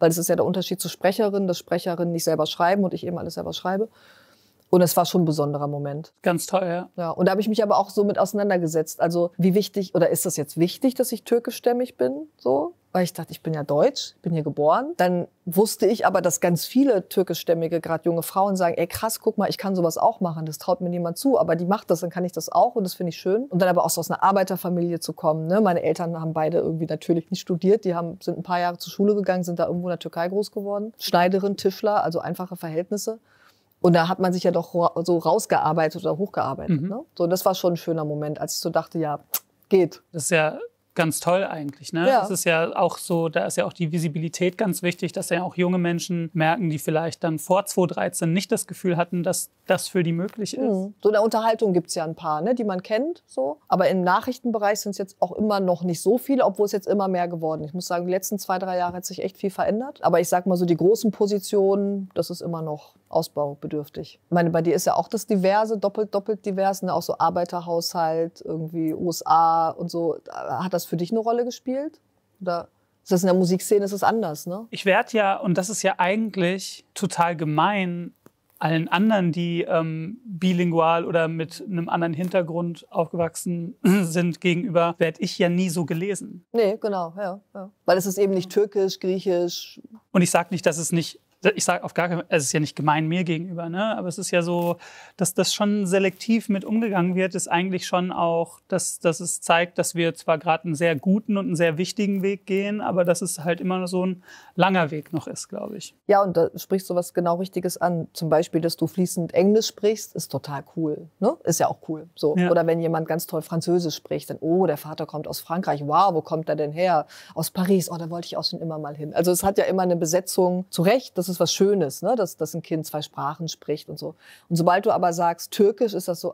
weil das ist ja der Unterschied zu Sprecherin, dass Sprecherinnen nicht selber schreiben und ich eben alles selber schreibe. Und es war schon ein besonderer Moment. Ganz toll, ja. Ja. Und da habe ich mich aber auch so mit auseinandergesetzt. Also wie wichtig, oder ist das jetzt wichtig, dass ich türkischstämmig bin? So? Weil ich dachte, ich bin ja deutsch, ich bin hier geboren. Dann wusste ich aber, dass ganz viele türkischstämmige, gerade junge Frauen, sagen, ey krass, guck mal, ich kann sowas auch machen, das traut mir niemand zu. Aber die macht das, dann kann ich das auch und das finde ich schön. Und dann aber auch so aus einer Arbeiterfamilie zu kommen. Ne? Meine Eltern haben beide irgendwie natürlich nicht studiert. Die sind ein paar Jahre zur Schule gegangen, sind da irgendwo in der Türkei groß geworden. Schneiderin, Tischler, also einfache Verhältnisse. Und da hat man sich ja doch so rausgearbeitet oder hochgearbeitet. Mhm. Ne? So, das war schon ein schöner Moment, als ich so dachte, ja, geht. Das ist ja ganz toll eigentlich. Ne? Ja. Das ist ja auch so, da ist ja auch die Visibilität ganz wichtig, dass ja auch junge Menschen merken, die vielleicht dann vor 2013 nicht das Gefühl hatten, dass das für die möglich ist. Mhm. So in der Unterhaltung gibt es ja ein paar, ne, die man kennt. So. Aber im Nachrichtenbereich sind es jetzt auch immer noch nicht so viele, obwohl es jetzt immer mehr geworden ist. Ich muss sagen, die letzten 2-3 Jahre hat sich echt viel verändert. Aber ich sag mal so, die großen Positionen, das ist immer noch ausbaubedürftig. Ich meine, bei dir ist ja auch das Diverse, doppelt divers, ne? Auch so Arbeiterhaushalt, irgendwie USA und so. Hat das für dich eine Rolle gespielt? Oder ist das in der Musikszene, ist das anders, ne? Ich werde ja, und das ist ja eigentlich total gemein, allen anderen, die bilingual oder mit einem anderen Hintergrund aufgewachsen sind, gegenüber, werde ich ja nie so gelesen. Nee, genau, ja. Weil es ist eben nicht türkisch, griechisch. Und ich sage nicht, dass es nicht... Ich sage auf gar keinen Fall, es ist ja nicht gemein mir gegenüber, ne? Aber es ist ja so, dass das schon selektiv mit umgegangen wird, ist eigentlich schon auch, dass es zeigt, dass wir zwar gerade einen sehr guten und einen sehr wichtigen Weg gehen, aber dass es halt immer so ein langer Weg noch ist, glaube ich. Ja, und da sprichst du was genau Richtiges an. Zum Beispiel, dass du fließend Englisch sprichst, ist total cool, ne? Ist ja auch cool. So. Ja. Oder wenn jemand ganz toll Französisch spricht, dann, oh, der Vater kommt aus Frankreich, wow, wo kommt er denn her? Aus Paris, oh, da wollte ich auch schon immer mal hin. Also es hat ja immer eine Besetzung, zu Recht, das ist was Schönes, ne? dass ein Kind 2 Sprachen spricht und so. Und sobald du aber sagst, türkisch, ist das so,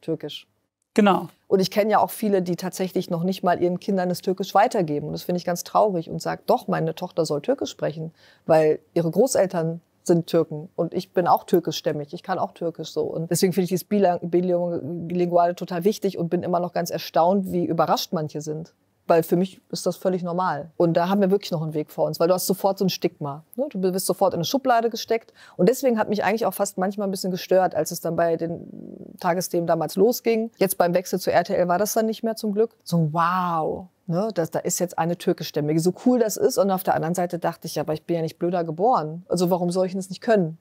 türkisch. Genau. Und ich kenne ja auch viele, die tatsächlich noch nicht mal ihren Kindern das Türkisch weitergeben. Und das finde ich ganz traurig und sage, doch, meine Tochter soll türkisch sprechen, weil ihre Großeltern sind Türken und ich bin auch türkischstämmig, ich kann auch türkisch so. Und deswegen finde ich dieses Bilinguale total wichtig und bin immer noch ganz erstaunt, wie überrascht manche sind. Weil für mich ist das völlig normal. Und da haben wir wirklich noch einen Weg vor uns, weil du hast sofort so ein Stigma. Ne? Du bist sofort in eine Schublade gesteckt. Und deswegen hat mich eigentlich auch fast manchmal ein bisschen gestört, als es dann bei den Tagesthemen damals losging. Jetzt beim Wechsel zu RTL war das dann nicht mehr zum Glück. So wow, ne? Da ist jetzt eine türkischstämmige. So cool das ist. Und auf der anderen Seite dachte ich, ja, aber ich bin ja nicht blöder geboren. Also warum soll ich das nicht können?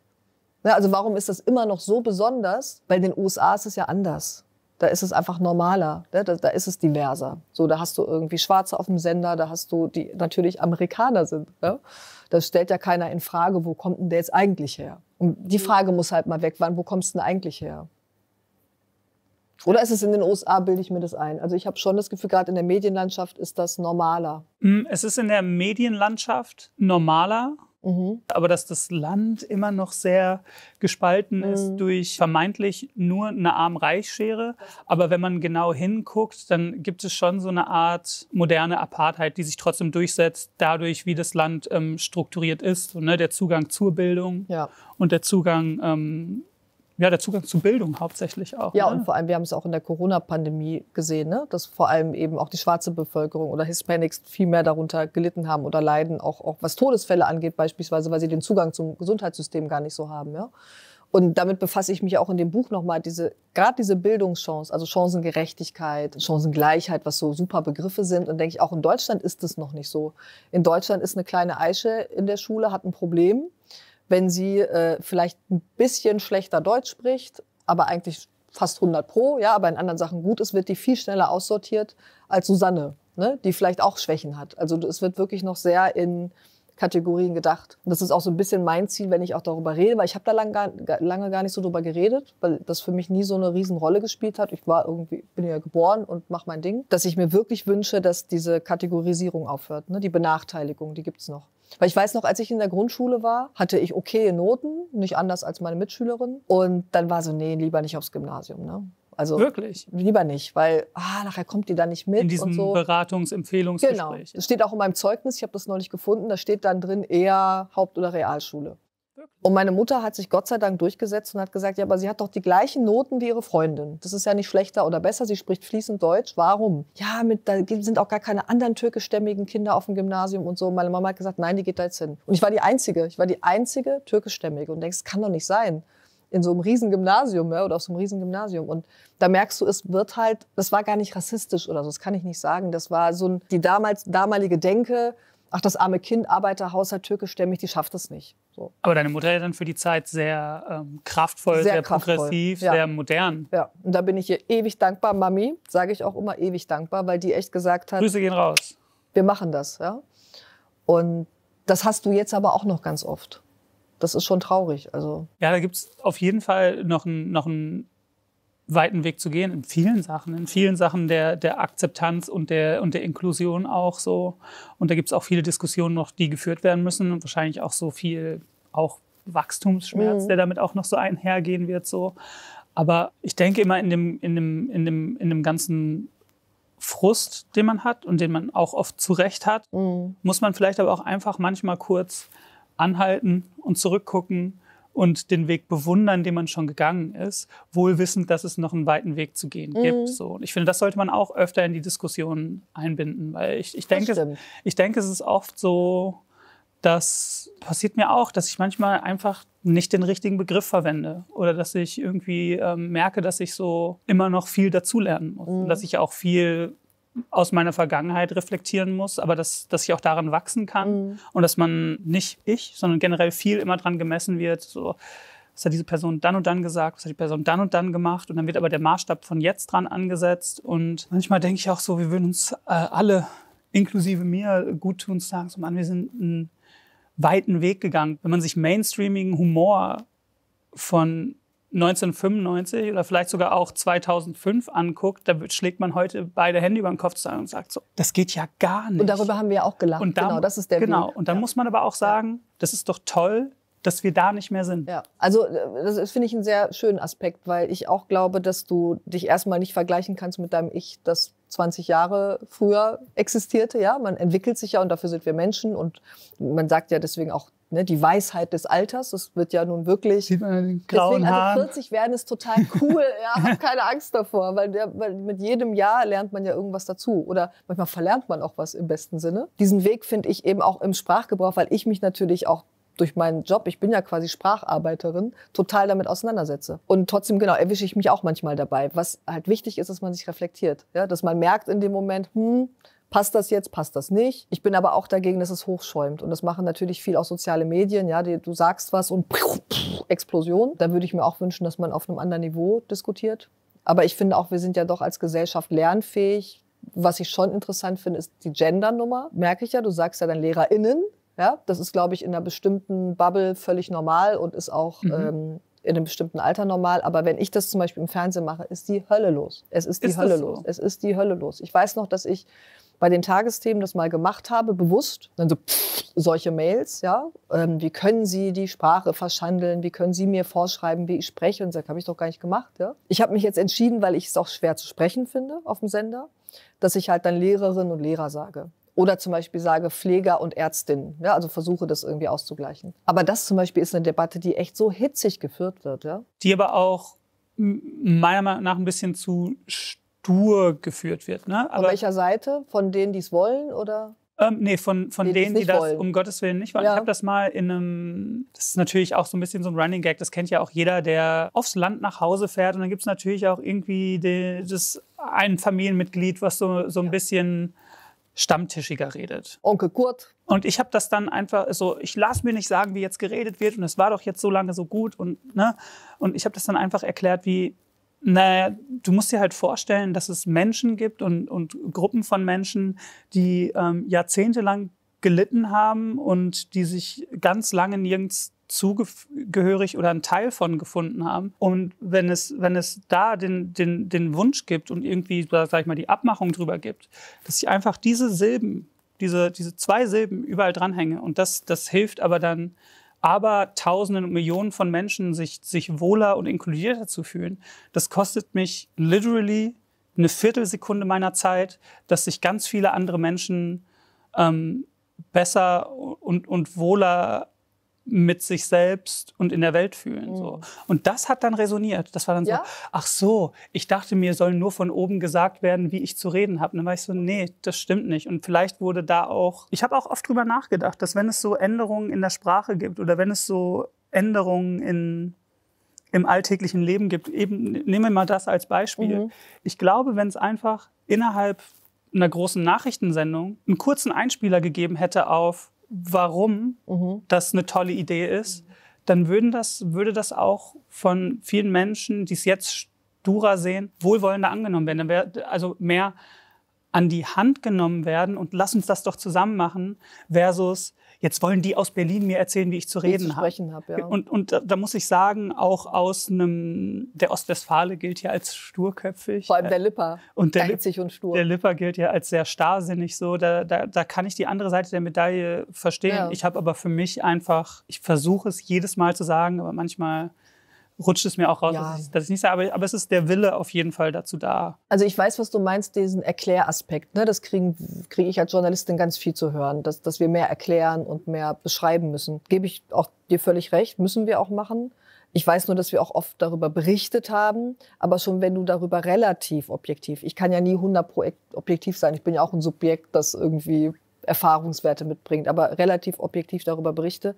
Ne? Also warum ist das immer noch so besonders? Weil in den USA ist es ja anders. Da ist es einfach normaler, da ist es diverser. So, da hast du irgendwie Schwarze auf dem Sender, da hast du die natürlich Amerikaner sind. Ne? Da stellt ja keiner in Frage, wo kommt denn der jetzt eigentlich her? Und die Frage muss halt mal weg, wo kommst du denn eigentlich her? Oder ist es in den USA, bilde ich mir das ein? Also ich habe schon das Gefühl, gerade in der Medienlandschaft ist das normaler. Es ist in der Medienlandschaft normaler. Mhm. Aber dass das Land immer noch sehr gespalten ist durch vermeintlich nur eine Arm-Reich-Schere. Aber wenn man genau hinguckt, dann gibt es schon so eine Art moderne Apartheid, die sich trotzdem durchsetzt, dadurch, wie das Land strukturiert ist. Und, ne, der Zugang zur Bildung und der Zugang, der Zugang zu Bildung hauptsächlich auch. Ja, ne? Und vor allem, wir haben es auch in der Corona-Pandemie gesehen, ne? Dass vor allem eben auch die schwarze Bevölkerung oder Hispanics viel mehr darunter gelitten haben oder leiden, auch was Todesfälle angeht beispielsweise, weil sie den Zugang zum Gesundheitssystem gar nicht so haben. Ja? Und damit befasse ich mich auch in dem Buch nochmal, gerade diese Bildungschance, also Chancengerechtigkeit, Chancengleichheit, was so super Begriffe sind. Und denke ich, auch in Deutschland ist das noch nicht so. In Deutschland ist eine kleine Aische in der Schule, hat ein Problem, wenn sie vielleicht ein bisschen schlechter Deutsch spricht, aber eigentlich fast 100%, ja, aber in anderen Sachen gut ist, wird die viel schneller aussortiert als Susanne, ne, die vielleicht auch Schwächen hat. Also es wird wirklich noch sehr in Kategorien gedacht. Und das ist auch so ein bisschen mein Ziel, wenn ich auch darüber rede, weil ich habe da lange gar nicht so drüber geredet, weil das für mich nie so eine Riesenrolle gespielt hat. Ich bin ja geboren und mache mein Ding. Dass ich mir wirklich wünsche, dass diese Kategorisierung aufhört, ne? Die Benachteiligung, die gibt's noch. Weil ich weiß noch, als ich in der Grundschule war, hatte ich okaye Noten, nicht anders als meine Mitschülerin. Und dann war so, nee, lieber nicht aufs Gymnasium, ne? Also wirklich? Lieber nicht, weil nachher kommt die da nicht mit. In diesem und so. Beratungsempfehlungsgespräch. Genau, das steht auch in meinem Zeugnis, ich habe das neulich gefunden, da steht dann drin eher Haupt- oder Realschule. Wirklich? Und meine Mutter hat sich Gott sei Dank durchgesetzt und hat gesagt, ja, aber sie hat doch die gleichen Noten wie ihre Freundin. Das ist ja nicht schlechter oder besser, sie spricht fließend Deutsch. Warum? Ja, da sind auch gar keine anderen türkischstämmigen Kinder auf dem Gymnasium und so. Meine Mama hat gesagt, nein, die geht da jetzt hin. Und ich war die einzige türkischstämmige und denke, das kann doch nicht sein. In so einem riesen Gymnasium, ja, oder auf so einem riesen Gymnasium. Und da merkst du, es wird halt, das war gar nicht rassistisch oder so, das kann ich nicht sagen. Das war so die damalige Denke, ach, das arme Kind, Arbeiterhaushalt, türkischstämmig, die schafft es nicht. So. Aber deine Mutter hat dann für die Zeit sehr kraftvoll, sehr progressiv, sehr modern. Ja, und da bin ich ihr ewig dankbar, Mami, sage ich auch immer ewig dankbar, weil die echt gesagt hat, Grüße gehen raus. Wir machen das, ja. Und das hast du jetzt aber auch noch ganz oft. Das ist schon traurig. Also. Ja, da gibt es auf jeden Fall noch einen weiten Weg zu gehen, in vielen Sachen der Akzeptanz und der Inklusion auch so. Und da gibt es auch viele Diskussionen noch, die geführt werden müssen und wahrscheinlich auch so viel auch Wachstumsschmerz, der damit auch noch so einhergehen wird. So. Aber ich denke immer in dem ganzen Frust, den man hat und den man auch oft zu Recht hat, muss man vielleicht aber auch einfach manchmal kurz anhalten und zurückgucken und den Weg bewundern, den man schon gegangen ist, wohl wissend, dass es noch einen weiten Weg zu gehen gibt. So. Und ich finde, das sollte man auch öfter in die Diskussion einbinden, weil ich denke, es ist oft so, das passiert mir auch, dass ich manchmal einfach nicht den richtigen Begriff verwende oder dass ich irgendwie merke, dass ich so immer noch viel dazulernen muss, dass ich auch viel aus meiner Vergangenheit reflektieren muss, aber dass ich auch daran wachsen kann und dass man nicht sondern generell viel immer dran gemessen wird. So, was hat diese Person dann und dann gesagt, was hat die Person dann und dann gemacht und dann wird aber der Maßstab von jetzt dran angesetzt und manchmal denke ich auch so, wir würden uns alle, inklusive mir, gut tun zu sagen, so Mann, wir sind einen weiten Weg gegangen. Wenn man sich mainstreamigen Humor von 1995 oder vielleicht sogar auch 2005 anguckt, da schlägt man heute beide Hände über den Kopf zusammen und sagt so, das geht ja gar nicht. Und darüber haben wir ja auch gelacht. Und dann, genau, das ist der Weg. Genau, und dann muss man aber auch sagen, das ist doch toll, dass wir da nicht mehr sind. Ja, also das finde ich einen sehr schönen Aspekt, weil ich auch glaube, dass du dich erstmal nicht vergleichen kannst mit deinem Ich, das 20 Jahre früher existierte. Ja, man entwickelt sich ja und dafür sind wir Menschen. Und man sagt ja deswegen auch, ne, die Weisheit des Alters. Das wird ja nun wirklich... Sieht man an den grauen deswegen, also 40 werden ist total cool. Ja, hab keine Angst davor, weil mit jedem Jahr lernt man ja irgendwas dazu. Oder manchmal verlernt man auch was im besten Sinne. Diesen Weg finde ich eben auch im Sprachgebrauch, weil ich mich natürlich auch durch meinen Job, ich bin ja quasi Spracharbeiterin, total damit auseinandersetze. Und trotzdem, genau, erwische ich mich auch manchmal dabei. Was halt wichtig ist, dass man sich reflektiert. Ja? Dass man merkt in dem Moment, passt das jetzt, passt das nicht? Ich bin aber auch dagegen, dass es hochschäumt. Und das machen natürlich viel auch soziale Medien. Ja? Du sagst was und Explosion. Da würde ich mir auch wünschen, dass man auf einem anderen Niveau diskutiert. Aber ich finde auch, wir sind ja doch als Gesellschaft lernfähig. Was ich schon interessant finde, ist die Gendernummer. Merke ich ja, du sagst ja dann LehrerInnen. Ja, das ist, glaube ich, in einer bestimmten Bubble völlig normal und ist auch in einem bestimmten Alter normal. Aber wenn ich das zum Beispiel im Fernsehen mache, ist die Hölle los. Es ist die Hölle los. Es ist die Hölle los. Ich weiß noch, dass ich bei den Tagesthemen das mal gemacht habe, bewusst. Dann so solche Mails, ja. Wie können Sie die Sprache verschandeln? Wie können Sie mir vorschreiben, wie ich spreche? Und das habe ich doch gar nicht gemacht. Ja? Ich habe mich jetzt entschieden, weil ich es auch schwer zu sprechen finde auf dem Sender, dass ich halt dann Lehrerinnen und Lehrer sage. Oder zum Beispiel sage Pfleger und Ärztin. Ja, also versuche das irgendwie auszugleichen. Aber das zum Beispiel ist eine Debatte, die echt so hitzig geführt wird. Ja? Die aber auch meiner Meinung nach ein bisschen zu stur geführt wird. Ne? Aber von welcher Seite? Von denen, die es wollen? Oder? Nee, von denen, die das wollen. Um Gottes Willen nicht wollen. Ja. Ich habe das mal in einem, das ist natürlich auch so ein bisschen so ein Running Gag, das kennt ja auch jeder, der aufs Land nach Hause fährt. Und dann gibt es natürlich auch irgendwie das ein Familienmitglied, was so ein bisschen stammtischiger redet. Onkel Kurt. Und ich habe das dann einfach so, ich las mir nicht sagen, wie jetzt geredet wird und es war doch jetzt so lange so gut und ne. Und ich habe das dann einfach erklärt wie, naja, du musst dir halt vorstellen, dass es Menschen gibt und Gruppen von Menschen, die jahrzehntelang gelitten haben und die sich ganz lange nirgends zugehörig oder einen Teil von gefunden haben. Und wenn es da den Wunsch gibt und irgendwie, sag ich mal, die Abmachung drüber gibt, dass ich einfach diese Silben, diese zwei Silben überall dranhänge und das hilft aber dann Tausenden und Millionen von Menschen, sich wohler und inkludierter zu fühlen, das kostet mich literally eine Viertelsekunde meiner Zeit, dass sich ganz viele andere Menschen besser und wohler mit sich selbst und in der Welt fühlen. So. Und das hat dann resoniert. Das war dann so, ach so, ich dachte, mir soll nur von oben gesagt werden, wie ich zu reden habe. Und dann war ich so, nee, das stimmt nicht. Und vielleicht wurde da auch, ich habe auch oft drüber nachgedacht, dass wenn es so Änderungen in der Sprache gibt oder wenn es so Änderungen im alltäglichen Leben gibt, eben, nehmen wir mal das als Beispiel. Ich glaube, wenn es einfach innerhalb einer großen Nachrichtensendung einen kurzen Einspieler gegeben hätte auf warum das eine tolle Idee ist, dann würde das auch von vielen Menschen, die es jetzt sturer sehen, wohlwollender angenommen werden. Dann wäre also mehr an die Hand genommen werden und lass uns das doch zusammen machen, versus jetzt wollen die aus Berlin mir erzählen, wie ich zu reden habe. Ja. Und da muss ich sagen, auch aus einem, der Ostwestfale gilt ja als sturköpfig. Vor allem der Lipper, und geizig und stur. Der Lipper gilt ja als sehr starrsinnig. So. Da kann ich die andere Seite der Medaille verstehen. Ja. Ich habe aber für mich einfach, ich versuche es jedes Mal zu sagen, aber manchmal rutscht es mir auch raus, dass ich nicht sage. Aber es ist der Wille auf jeden Fall dazu da. Also ich weiß, was du meinst, diesen Erkläraspekt. Ne? Das kriege ich als Journalistin ganz viel zu hören, dass wir mehr erklären und mehr beschreiben müssen. Gebe ich auch dir völlig recht, müssen wir auch machen. Ich weiß nur, dass wir auch oft darüber berichtet haben, aber schon wenn du darüber relativ objektiv, ich kann ja nie 100% objektiv sein, ich bin ja auch ein Subjekt, das irgendwie Erfahrungswerte mitbringt, aber relativ objektiv darüber berichte,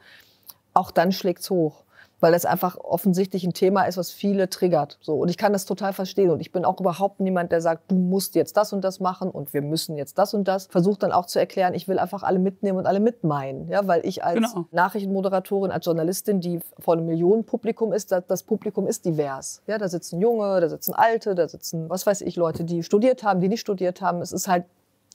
auch dann schlägt es hoch. Weil das einfach offensichtlich ein Thema ist, was viele triggert. So. Und ich kann das total verstehen. Und ich bin auch überhaupt niemand, der sagt, du musst jetzt das und das machen und wir müssen jetzt das und das. Versucht dann auch zu erklären, ich will einfach alle mitnehmen und alle mitmeinen. Ja, weil ich als Nachrichtenmoderatorin, als Journalistin, die vor einem Millionenpublikum ist, das Publikum ist divers. Ja, da sitzen Junge, da sitzen Alte, da sitzen, was weiß ich, Leute, die studiert haben, die nicht studiert haben. Es ist halt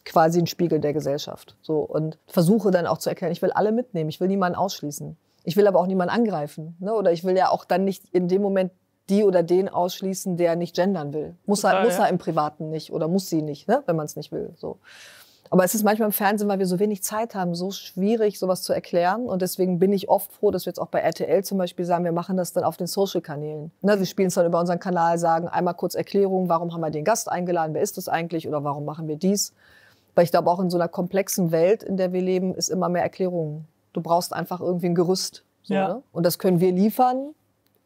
quasi ein Spiegel der Gesellschaft. So. Und versuche dann auch zu erklären, ich will alle mitnehmen, ich will niemanden ausschließen. Ich will aber auch niemanden angreifen. Ne? Oder ich will ja auch dann nicht in dem Moment die oder den ausschließen, der nicht gendern will. Muss er im Privaten nicht oder muss sie nicht, ne? Wenn man es nicht will. So. Aber es ist manchmal im Fernsehen, weil wir so wenig Zeit haben, so schwierig, sowas zu erklären. Und deswegen bin ich oft froh, dass wir jetzt auch bei RTL zum Beispiel sagen, wir machen das dann auf den Social-Kanälen. Ne, wir spielen es dann über unseren Kanal, sagen einmal kurz Erklärung, warum haben wir den Gast eingeladen, wer ist das eigentlich oder warum machen wir dies. Weil ich glaube, auch in so einer komplexen Welt, in der wir leben, ist immer mehr Erklärungen. Du brauchst einfach irgendwie ein Gerüst. So, ja. Ne? Und das können wir liefern.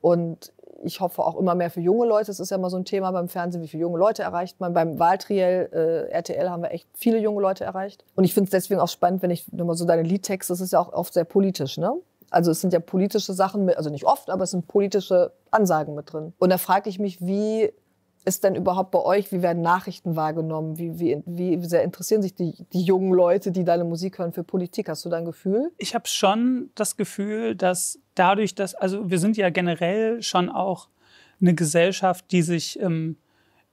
Und ich hoffe auch immer mehr für junge Leute. Es ist ja immer so ein Thema beim Fernsehen, wie viele junge Leute erreicht man. Beim Wahltriell, RTL, haben wir echt viele junge Leute erreicht. Und ich finde es deswegen auch spannend, wenn ich nochmal so deine Liedtexte, das ist ja auch oft sehr politisch, ne? Also es sind ja politische Sachen, mit, also nicht oft, aber es sind politische Ansagen mit drin. Und da frage ich mich, wie ist denn überhaupt bei euch, wie werden Nachrichten wahrgenommen? Wie sehr interessieren sich die jungen Leute, die deine Musik hören, für Politik? Hast du da ein Gefühl? Ich habe schon das Gefühl, dass dadurch, dass, also wir sind ja generell schon auch eine Gesellschaft, die sich in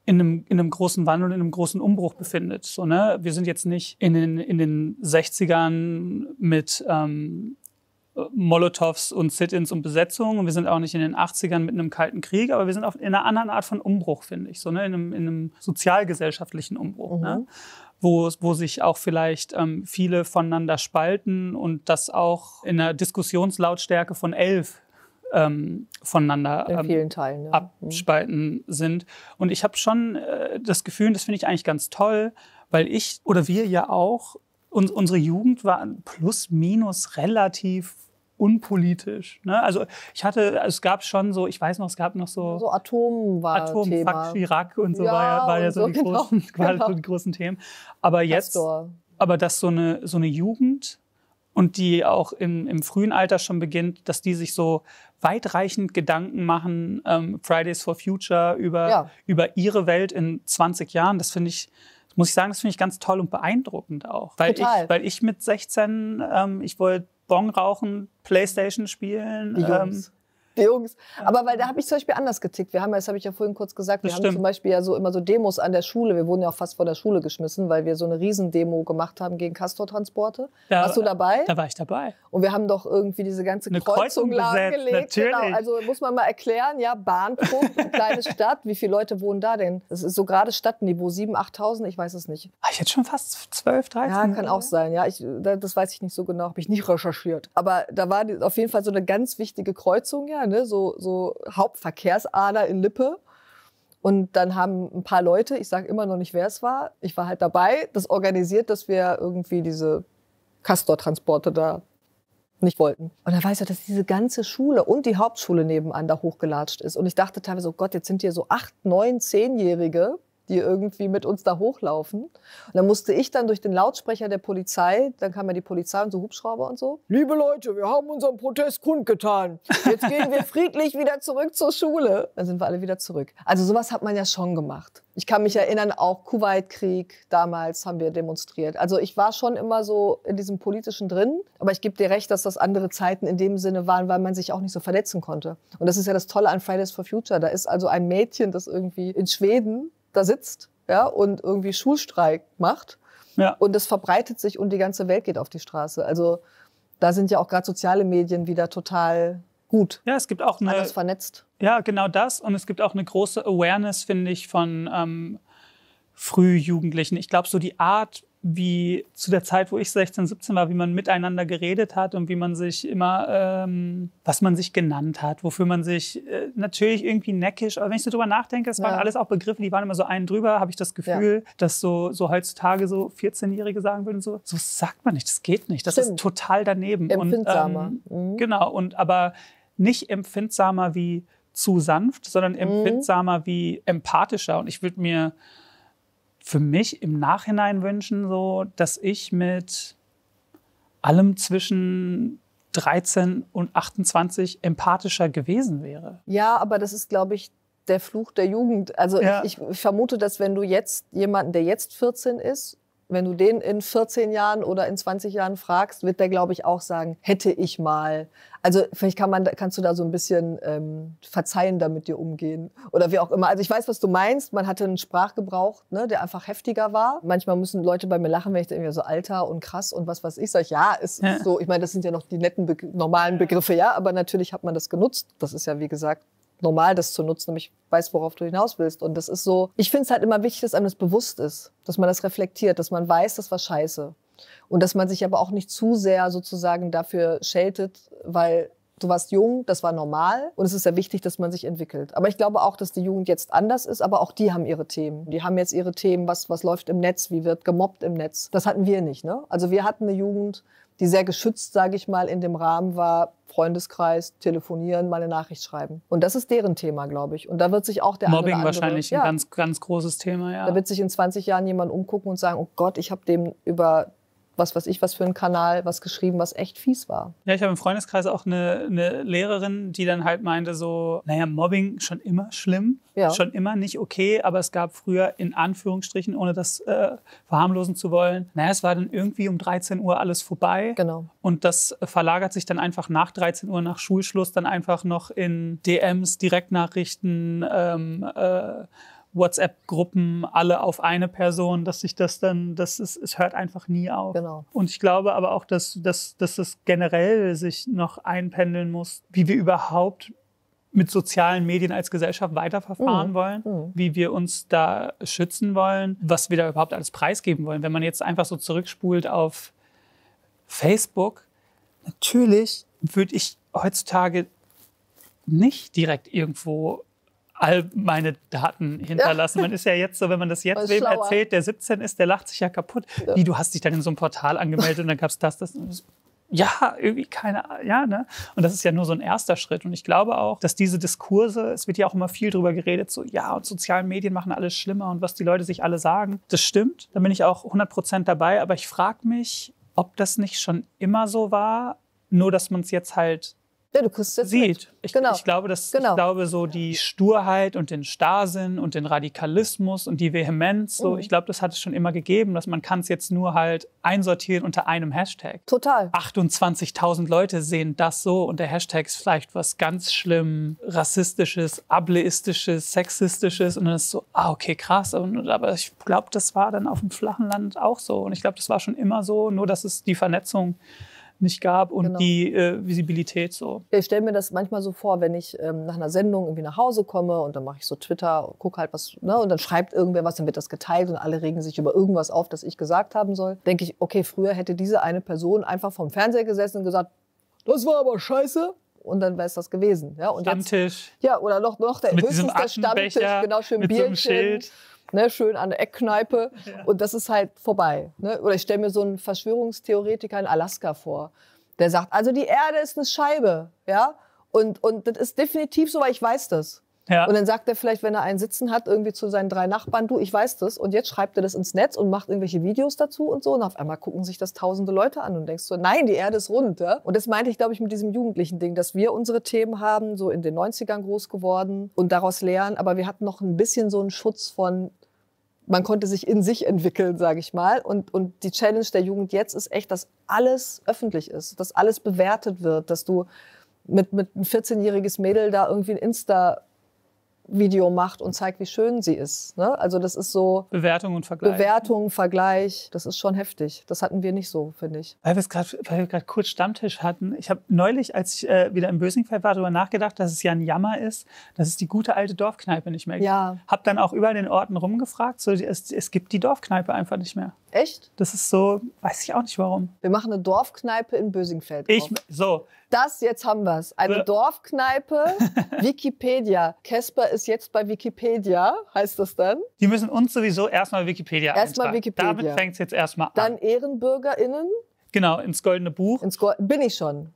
einem großen Wandel und in einem großen Umbruch befindet. So, ne? Wir sind jetzt nicht in den 60ern mit Molotows und Sit-ins und Besetzungen, und wir sind auch nicht in den 80ern mit einem Kalten Krieg, aber wir sind auch in einer anderen Art von Umbruch, finde ich, so, ne? in einem sozialgesellschaftlichen Umbruch, mhm. Ne? Wo sich auch vielleicht viele voneinander spalten und das auch in einer Diskussionslautstärke von 11 voneinander in vielen Teilen, ja. Abspalten sind. Und ich habe schon das Gefühl, das finde ich eigentlich ganz toll, weil ich oder wir ja auch, unsere Jugend war plus minus relativ unpolitisch. Ne? Also ich hatte, es gab schon so, ich weiß noch, es gab noch so... So Atom-Thema. Fuck Chirac und so, ja, war ja so, die großen Themen. Aber jetzt, aber dass so eine Jugend und die auch im frühen Alter schon beginnt, dass die sich so weitreichend Gedanken machen, Fridays for Future, über ihre Welt in 20 Jahren, das finde ich... Muss ich sagen, das finde ich ganz toll und beeindruckend auch. Weil ich mit 16, ich wollte Bong rauchen, Playstation spielen. Die Jungs. Aber weil da habe ich zum Beispiel anders getickt. Wir haben, das habe ich ja vorhin kurz gesagt, wir haben zum Beispiel ja so immer so Demos an der Schule. Wir wurden ja auch fast vor der Schule geschmissen, weil wir so eine Riesendemo gemacht haben gegen Castortransporte. Warst du dabei? Da war ich dabei. Und wir haben doch irgendwie diese ganze Kreuzung lahmgelegt. Genau. Also muss man mal erklären, ja, Bahnpunkt, kleine Stadt. Wie viele Leute wohnen da denn? Das ist so gerade Stadtniveau, 7.000, 8.000, ich weiß es nicht. Ach, ich hätte schon fast 12, 13. Ja, kann auch sein. Ja, das weiß ich nicht so genau, habe ich nicht recherchiert. Aber da war auf jeden Fall so eine ganz wichtige Kreuzung, ja. So Hauptverkehrsader in Lippe. Und dann haben ein paar Leute, ich sage immer noch nicht, wer es war, ich war halt dabei, das organisiert, dass wir irgendwie diese Castortransporte da nicht wollten. Und dann weiß ich, dass diese ganze Schule und die Hauptschule nebenan da hochgelatscht ist. Und ich dachte teilweise, oh Gott, jetzt sind hier so 8-, 9-, 10-Jährige, die irgendwie mit uns da hochlaufen. Und dann musste ich dann durch den Lautsprecher der Polizei, dann kam ja die Polizei und so Hubschrauber und so. Liebe Leute, wir haben unseren Protest kundgetan. Jetzt gehen wir friedlich wieder zurück zur Schule. Dann sind wir alle wieder zurück. Also sowas hat man ja schon gemacht. Ich kann mich erinnern, auch Kuwait-Krieg, damals haben wir demonstriert. Also ich war schon immer so in diesem Politischen drin, aber ich gebe dir recht, dass das andere Zeiten in dem Sinne waren, weil man sich auch nicht so verletzen konnte. Und das ist ja das Tolle an Fridays for Future. Da ist also ein Mädchen, das irgendwie in Schweden da sitzt, ja, und irgendwie Schulstreik macht, ja. Und das verbreitet sich und die ganze Welt geht auf die Straße. Also da sind ja auch gerade soziale Medien wieder total gut. Ja, es gibt auch eine, anders vernetzt. Ja, genau das. Und es gibt auch eine große Awareness, finde ich, von Frühjugendlichen. Ich glaube, so die Art, wie zu der Zeit, wo ich 16, 17 war, wie man miteinander geredet hat und wie man sich immer, was man sich genannt hat, wofür man sich natürlich irgendwie neckisch, aber wenn ich so drüber nachdenke, es waren alles auch Begriffe, die waren immer so einen drüber, habe ich das Gefühl, dass so heutzutage so 14-Jährige sagen würden, so sagt man nicht, das geht nicht, das ist total daneben. Empfindsamer. Und, genau, aber nicht empfindsamer wie zu sanft, sondern empfindsamer wie empathischer. Und ich würde mir für mich im Nachhinein wünschen, so, dass ich mit allem zwischen 13 und 28 empathischer gewesen wäre. Ja, aber das ist, glaube ich, der Fluch der Jugend. Also ja. Ich vermute, dass wenn du jetzt jemanden, der jetzt 14 ist, wenn du den in 14 Jahren oder in 20 Jahren fragst, wird der, glaube ich, auch sagen, hätte ich mal. Also vielleicht kannst du da so ein bisschen verzeihender mit dir umgehen oder wie auch immer. Also ich weiß, was du meinst. Man hatte einen Sprachgebrauch, ne, der einfach heftiger war. Manchmal müssen Leute bei mir lachen, wenn ich da irgendwie so Alter und krass und was weiß ich. Sag ich, ja, ist so. Ich meine, das sind ja noch die netten, normalen Begriffe, ja. Aber natürlich hat man das genutzt. Das ist ja, wie gesagt, normal, das zu nutzen, nämlich weiß, worauf du hinaus willst. Und das ist so, ich finde es halt immer wichtig, dass einem das bewusst ist, dass man das reflektiert, dass man weiß, das war scheiße. Und dass man sich aber auch nicht zu sehr sozusagen dafür scheltet, weil du warst jung, das war normal und es ist ja wichtig, dass man sich entwickelt. Aber ich glaube auch, dass die Jugend jetzt anders ist, aber auch die haben ihre Themen. Die haben jetzt ihre Themen, was läuft im Netz, wie wird gemobbt im Netz. Das hatten wir nicht, ne? Also wir hatten eine Jugend, die sehr geschützt, sage ich mal, in dem Rahmen war, Freundeskreis, telefonieren, mal eine Nachricht schreiben. Und das ist deren Thema, glaube ich. Und da wird sich auch der Mobbing andere, wahrscheinlich ja, ein ganz, ganz großes Thema, ja. Da wird sich in 20 Jahren jemand umgucken und sagen, oh Gott, ich habe dem über was weiß ich, was für einen Kanal, was geschrieben, was echt fies war. Ja, ich habe im Freundeskreis auch eine Lehrerin, die dann halt meinte so, naja, Mobbing schon immer schlimm, ja, schon immer nicht okay, aber es gab früher in Anführungsstrichen, ohne das verharmlosen zu wollen, naja, es war dann irgendwie um 13 Uhr alles vorbei. Genau. Und das verlagert sich dann einfach nach 13 Uhr, nach Schulschluss, dann einfach noch in DMs, Direktnachrichten, WhatsApp-Gruppen, alle auf eine Person, dass sich das dann, es hört einfach nie auf. Genau. Und ich glaube aber auch, dass es generell sich noch einpendeln muss, wie wir überhaupt mit sozialen Medien als Gesellschaft weiterverfahren wollen, wie wir uns da schützen wollen, was wir da überhaupt alles preisgeben wollen. Wenn man jetzt einfach so zurückspult auf Facebook, natürlich würde ich heutzutage nicht direkt irgendwo all meine Daten hinterlassen. Ja. Man ist ja jetzt so, wenn man das jetzt wem erzählt, der 17 ist, der lacht sich ja kaputt. Ja. Wie, du hast dich dann in so einem Portal angemeldet und dann gab es das und das. Ja, irgendwie keine Ahnung. Ja, ne? Und das ist ja nur so ein erster Schritt. Und ich glaube auch, dass diese Diskurse, es wird ja auch immer viel drüber geredet, so ja, und soziale Medien machen alles schlimmer und was die Leute sich alle sagen. Das stimmt, da bin ich auch 100% dabei. Aber ich frage mich, ob das nicht schon immer so war, nur dass man es jetzt halt ja, du kriegst es jetzt mit. Genau. Ich glaube, so die Sturheit und den Starrsinn und den Radikalismus und die Vehemenz, so, ich glaube, das hat es schon immer gegeben, dass man kann es jetzt nur halt einsortieren unter einem Hashtag. Total. 28.000 Leute sehen das so und der Hashtag ist vielleicht was ganz schlimm Rassistisches, Ableistisches, Sexistisches und dann ist so, ah, okay, krass. Aber ich glaube, das war dann auf dem flachen Land auch so und ich glaube, das war schon immer so, nur dass es die Vernetzung nicht gab und genau, die Visibilität so. Ja, ich stelle mir das manchmal so vor, wenn ich nach einer Sendung irgendwie nach Hause komme und dann mache ich so Twitter und gucke halt was, ne, und dann schreibt irgendwer was, dann wird das geteilt und alle regen sich über irgendwas auf, das ich gesagt haben soll. Denke ich, okay, früher hätte diese eine Person einfach vorm Fernseher gesessen und gesagt, das war aber scheiße. Und dann wäre es das gewesen. Ja, und Stammtisch. Jetzt, ja, oder noch der, mit höchstens der Stammtisch, genau, schön mit Bierchen. So einem Schild. Ne, schön an der Eckkneipe, ja. Und das ist halt vorbei. Ne? Oder ich stelle mir so einen Verschwörungstheoretiker in Alaska vor, der sagt, also die Erde ist eine Scheibe, ja, und das ist definitiv so, weil ich weiß das. Ja. Und dann sagt er vielleicht, wenn er einen sitzen hat, irgendwie zu seinen 3 Nachbarn, du, ich weiß das, und jetzt schreibt er das ins Netz und macht irgendwelche Videos dazu und so, und auf einmal gucken sich das tausende Leute an und denkst so, nein, die Erde ist rund. Ja? Und das meinte ich, glaube ich, mit diesem jugendlichen Ding, dass wir unsere Themen haben, so in den 90ern groß geworden und daraus lernen, aber wir hatten noch ein bisschen so einen Schutz von, man konnte sich in sich entwickeln, sage ich mal, und die Challenge der Jugend jetzt ist echt, dass alles öffentlich ist, dass alles bewertet wird, dass du mit einem 14-jähriges Mädel da irgendwie ein Insta-Video macht und zeigt, wie schön sie ist. Ne? Also das ist so Bewertung und Vergleich. Bewertung, Vergleich, das ist schon heftig. Das hatten wir nicht so, finde ich. Weil wir gerade kurz Stammtisch hatten. Ich habe neulich, als ich wieder in Bösingfeld war, darüber nachgedacht, dass es ja ein Jammer ist, dass es die gute alte Dorfkneipe nicht mehr gibt. Ja. Habe dann auch überall in den Orten rumgefragt. So, es gibt die Dorfkneipe einfach nicht mehr. Echt? Das ist so, weiß ich auch nicht warum. Wir machen eine Dorfkneipe in Bösingfeld. Das, jetzt haben wir es. Eine Dorfkneipe, Wikipedia. Casper ist jetzt bei Wikipedia, heißt das dann? Die müssen uns sowieso erstmal Wikipedia eintragen. Damit fängt es jetzt erstmal an. Dann EhrenbürgerInnen. Genau, ins Goldene Buch. Bin ich schon.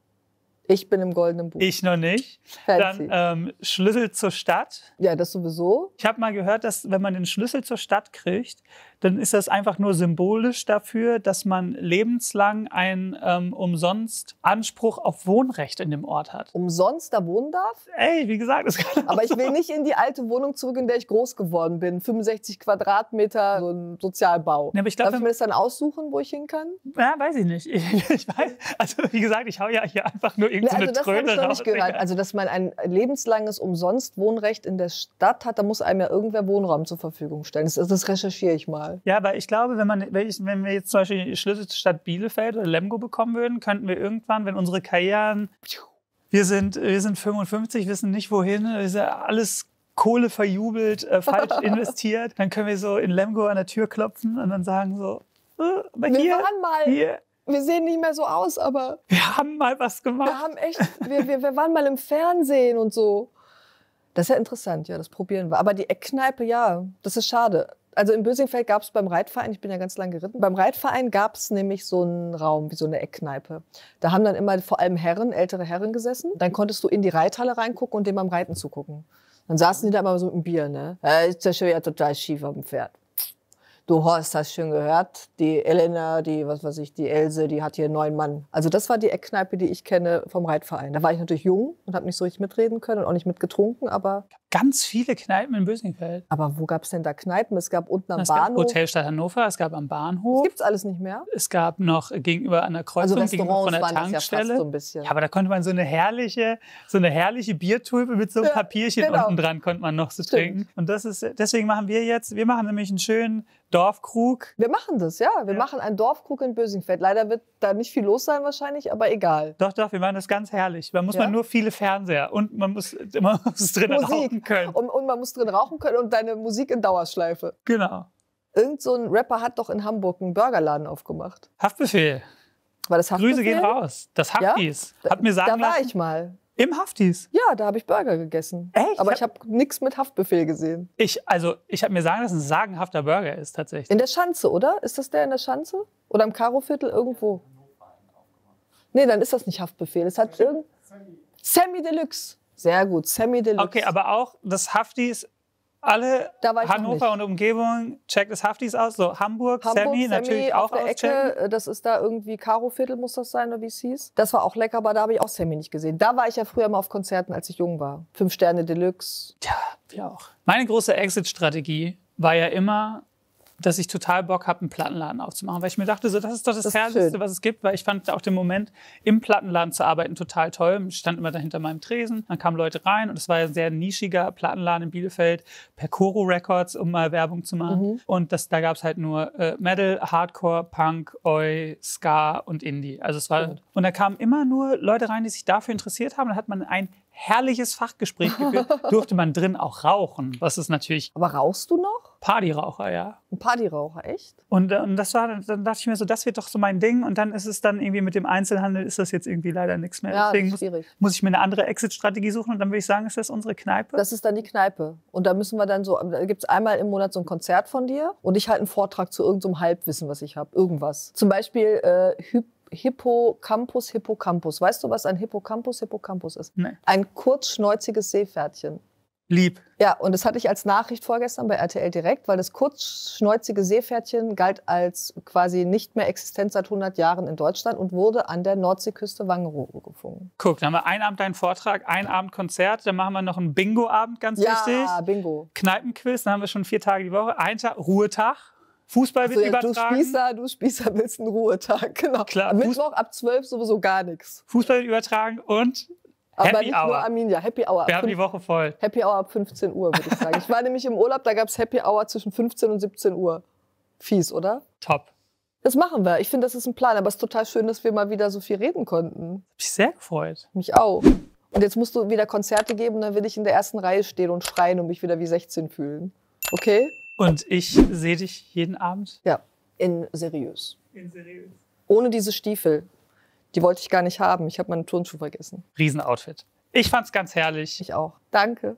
Ich bin im Goldenen Buch. Ich noch nicht. Fancy. Dann Schlüssel zur Stadt. Ja, das sowieso. Ich habe mal gehört, dass wenn man den Schlüssel zur Stadt kriegt, dann ist das einfach nur symbolisch dafür, dass man lebenslang einen umsonst Anspruch auf Wohnrecht in dem Ort hat. Umsonst da wohnen darf? Ey, wie gesagt, das kann aber ich will nicht in die alte Wohnung zurück, in der ich groß geworden bin. 65 Quadratmeter, so ein Sozialbau. Ja, aber ich glaub, darf ich mir das dann aussuchen, wo ich hin kann? Ja, weiß ich nicht. Ich weiß, also wie gesagt, ich hau ja hier einfach nur so also das habe ich noch nicht gehört. Also, dass man ein lebenslanges Umsonstwohnrecht in der Stadt hat, da muss einem ja irgendwer Wohnraum zur Verfügung stellen. Das recherchiere ich mal. Ja, aber ich glaube, wenn wir jetzt zum Beispiel Schlüssel zur Stadt Bielefeld oder Lemgo bekommen würden, könnten wir irgendwann, wenn unsere Karrieren Wir sind 55, wissen nicht wohin, ist ja alles Kohle verjubelt, falsch investiert. Dann können wir so in Lemgo an der Tür klopfen und dann sagen so, wir sehen nicht mehr so aus, aber... Wir haben mal was gemacht. Wir haben echt, wir waren mal im Fernsehen und so. Das ist ja interessant, ja, das probieren wir. Aber die Eckkneipe, ja, das ist schade. Also in Bösingfeld gab es beim Reitverein, ich bin ja ganz lang geritten, beim Reitverein gab es nämlich so einen Raum, wie so eine Eckkneipe. Da haben dann immer vor allem Herren, ältere Herren gesessen. Dann konntest du in die Reithalle reingucken und dem beim Reiten zugucken. Dann saßen die da immer so mit dem Bier, ne? Ist ja schon wieder total schief auf dem Pferd. Du Horst, hast schön gehört, die Elena, die, was weiß ich, die Else, die hat hier einen neuen Mann. Also das war die Eckkneipe, die ich kenne vom Reitverein. Da war ich natürlich jung und habe nicht so richtig mitreden können und auch nicht mitgetrunken, aber... Ganz viele Kneipen in Bösingfeld. Aber wo gab es denn da Kneipen? Es gab unten am Bahnhof. Es gab Hotelstadt Hannover, es gab am Bahnhof. Das gibt's alles nicht mehr. Es gab noch gegenüber an der Kreuzung, also gegenüber von der Tankstelle. Ja, fast so ein bisschen. Ja, aber da konnte man so eine herrliche Biertulpe mit so einem Papierchen unten dran konnte man noch so trinken. Und das ist, deswegen machen wir jetzt, wir machen nämlich einen schönen Dorfkrug. Wir machen das, ja. Wir machen einen Dorfkrug in Bösingfeld. Leider wird da nicht viel los sein wahrscheinlich, aber egal. Doch, doch, wir machen das ganz herrlich. Man muss man nur viele Fernseher und man muss drin rauchen können. Und man muss drin rauchen können und deine Musik in Dauerschleife. Genau. Irgend so ein Rapper hat doch in Hamburg einen Burgerladen aufgemacht. Haftbefehl. War das Haftbefehl? Grüße gehen raus. Das Haftis. Ja? Hat mir sagen lassen. Da war ich mal. Im Haftis? Ja, da habe ich Burger gegessen. Echt? Aber ich habe nichts mit Haftbefehl gesehen. Ich habe mir sagen lassen, dass es ein sagenhafter Burger ist tatsächlich. In der Schanze, oder? Ist das der in der Schanze? Oder im Karoviertel irgendwo? Nee, dann ist das nicht Haftbefehl. Es hat irgend... Semi-Deluxe. Sehr gut, Semi-Deluxe. Okay, aber auch das Haftis, alle Hannover und Umgebung, checkt das Haftis aus. So Hamburg Semi natürlich auch auf der Ecke. Das ist da irgendwie Karoviertel muss das sein, oder wie es hieß. Das war auch lecker, aber da habe ich auch Semi nicht gesehen. Da war ich ja früher mal auf Konzerten, als ich jung war. 5 Sterne Deluxe. Ja, wir auch. Meine große Exit-Strategie war ja immer, dass ich total Bock habe, einen Plattenladen aufzumachen. Weil ich mir dachte, so, das ist doch das Herrlichste, was es gibt. Weil ich fand auch den Moment, im Plattenladen zu arbeiten, total toll. Ich stand immer da hinter meinem Tresen. Dann kamen Leute rein. Und es war ein sehr nischiger Plattenladen in Bielefeld. Per Coro Records, um mal Werbung zu machen. Mhm. Und da gab es halt nur Metal, Hardcore, Punk, Oi, Ska und Indie. Also es war, und da kamen immer nur Leute rein, die sich dafür interessiert haben. Dann hat man ein herrliches Fachgespräch geführt. Durfte man drin auch rauchen. Was ist natürlich... Aber rauchst du noch? Partyraucher, ja. Ein Partyraucher, echt? Und das war, dann dachte ich mir so, das wird doch so mein Ding. Und dann ist es dann irgendwie mit dem Einzelhandel ist das jetzt irgendwie leider nichts mehr. Ja, deswegen muss ich mir eine andere Exit-Strategie suchen. Und dann würde ich sagen, ist das unsere Kneipe? Das ist dann die Kneipe. Und da müssen wir dann so, da gibt es einmal im Monat so ein Konzert von dir. Und ich halte einen Vortrag zu irgendeinem Halbwissen, was ich habe. Irgendwas. Zum Beispiel Hippocampus, Hippocampus. Weißt du, was ein Hippocampus ist? Nein. Ein kurzschnäuziges Seepferdchen. Lieb. Ja, und das hatte ich als Nachricht vorgestern bei RTL direkt, weil das kurzschnäuzige Seepferdchen galt als quasi nicht mehr existent seit 100 Jahren in Deutschland und wurde an der Nordseeküste Wangerooge gefunden. Guck, dann haben wir einen Abend einen Vortrag, einen Abend Konzert, dann machen wir noch einen Bingo-Abend, ganz wichtig. Ja, Bingo. Kneipenquiz, dann haben wir schon 4 Tage die Woche. Ein Tag Ruhetag. Fußball wird übertragen. Du Spießer willst einen Ruhetag, genau. Klar, Mittwoch ab 12 sowieso gar nichts. Fußball wird übertragen und Happy Aber nicht Hour. Nur Arminia, Happy Hour. Wir haben die Woche voll. Happy Hour ab 15 Uhr, würde ich sagen. Ich war nämlich im Urlaub, da gab es Happy Hour zwischen 15 und 17 Uhr. Fies, oder? Top. Das machen wir. Ich finde, das ist ein Plan. Aber es ist total schön, dass wir mal wieder so viel reden konnten. Hab ich sehr gefreut. Mich auch. Und jetzt musst du wieder Konzerte geben, dann will ich in der ersten Reihe stehen und schreien und mich wieder wie 16 fühlen. Okay? Und ich sehe dich jeden Abend? Ja, in seriös. In seriös. Ohne diese Stiefel. Die wollte ich gar nicht haben. Ich habe meine Turnschuhe vergessen. Riesenoutfit. Ich fand's ganz herrlich. Ich auch. Danke.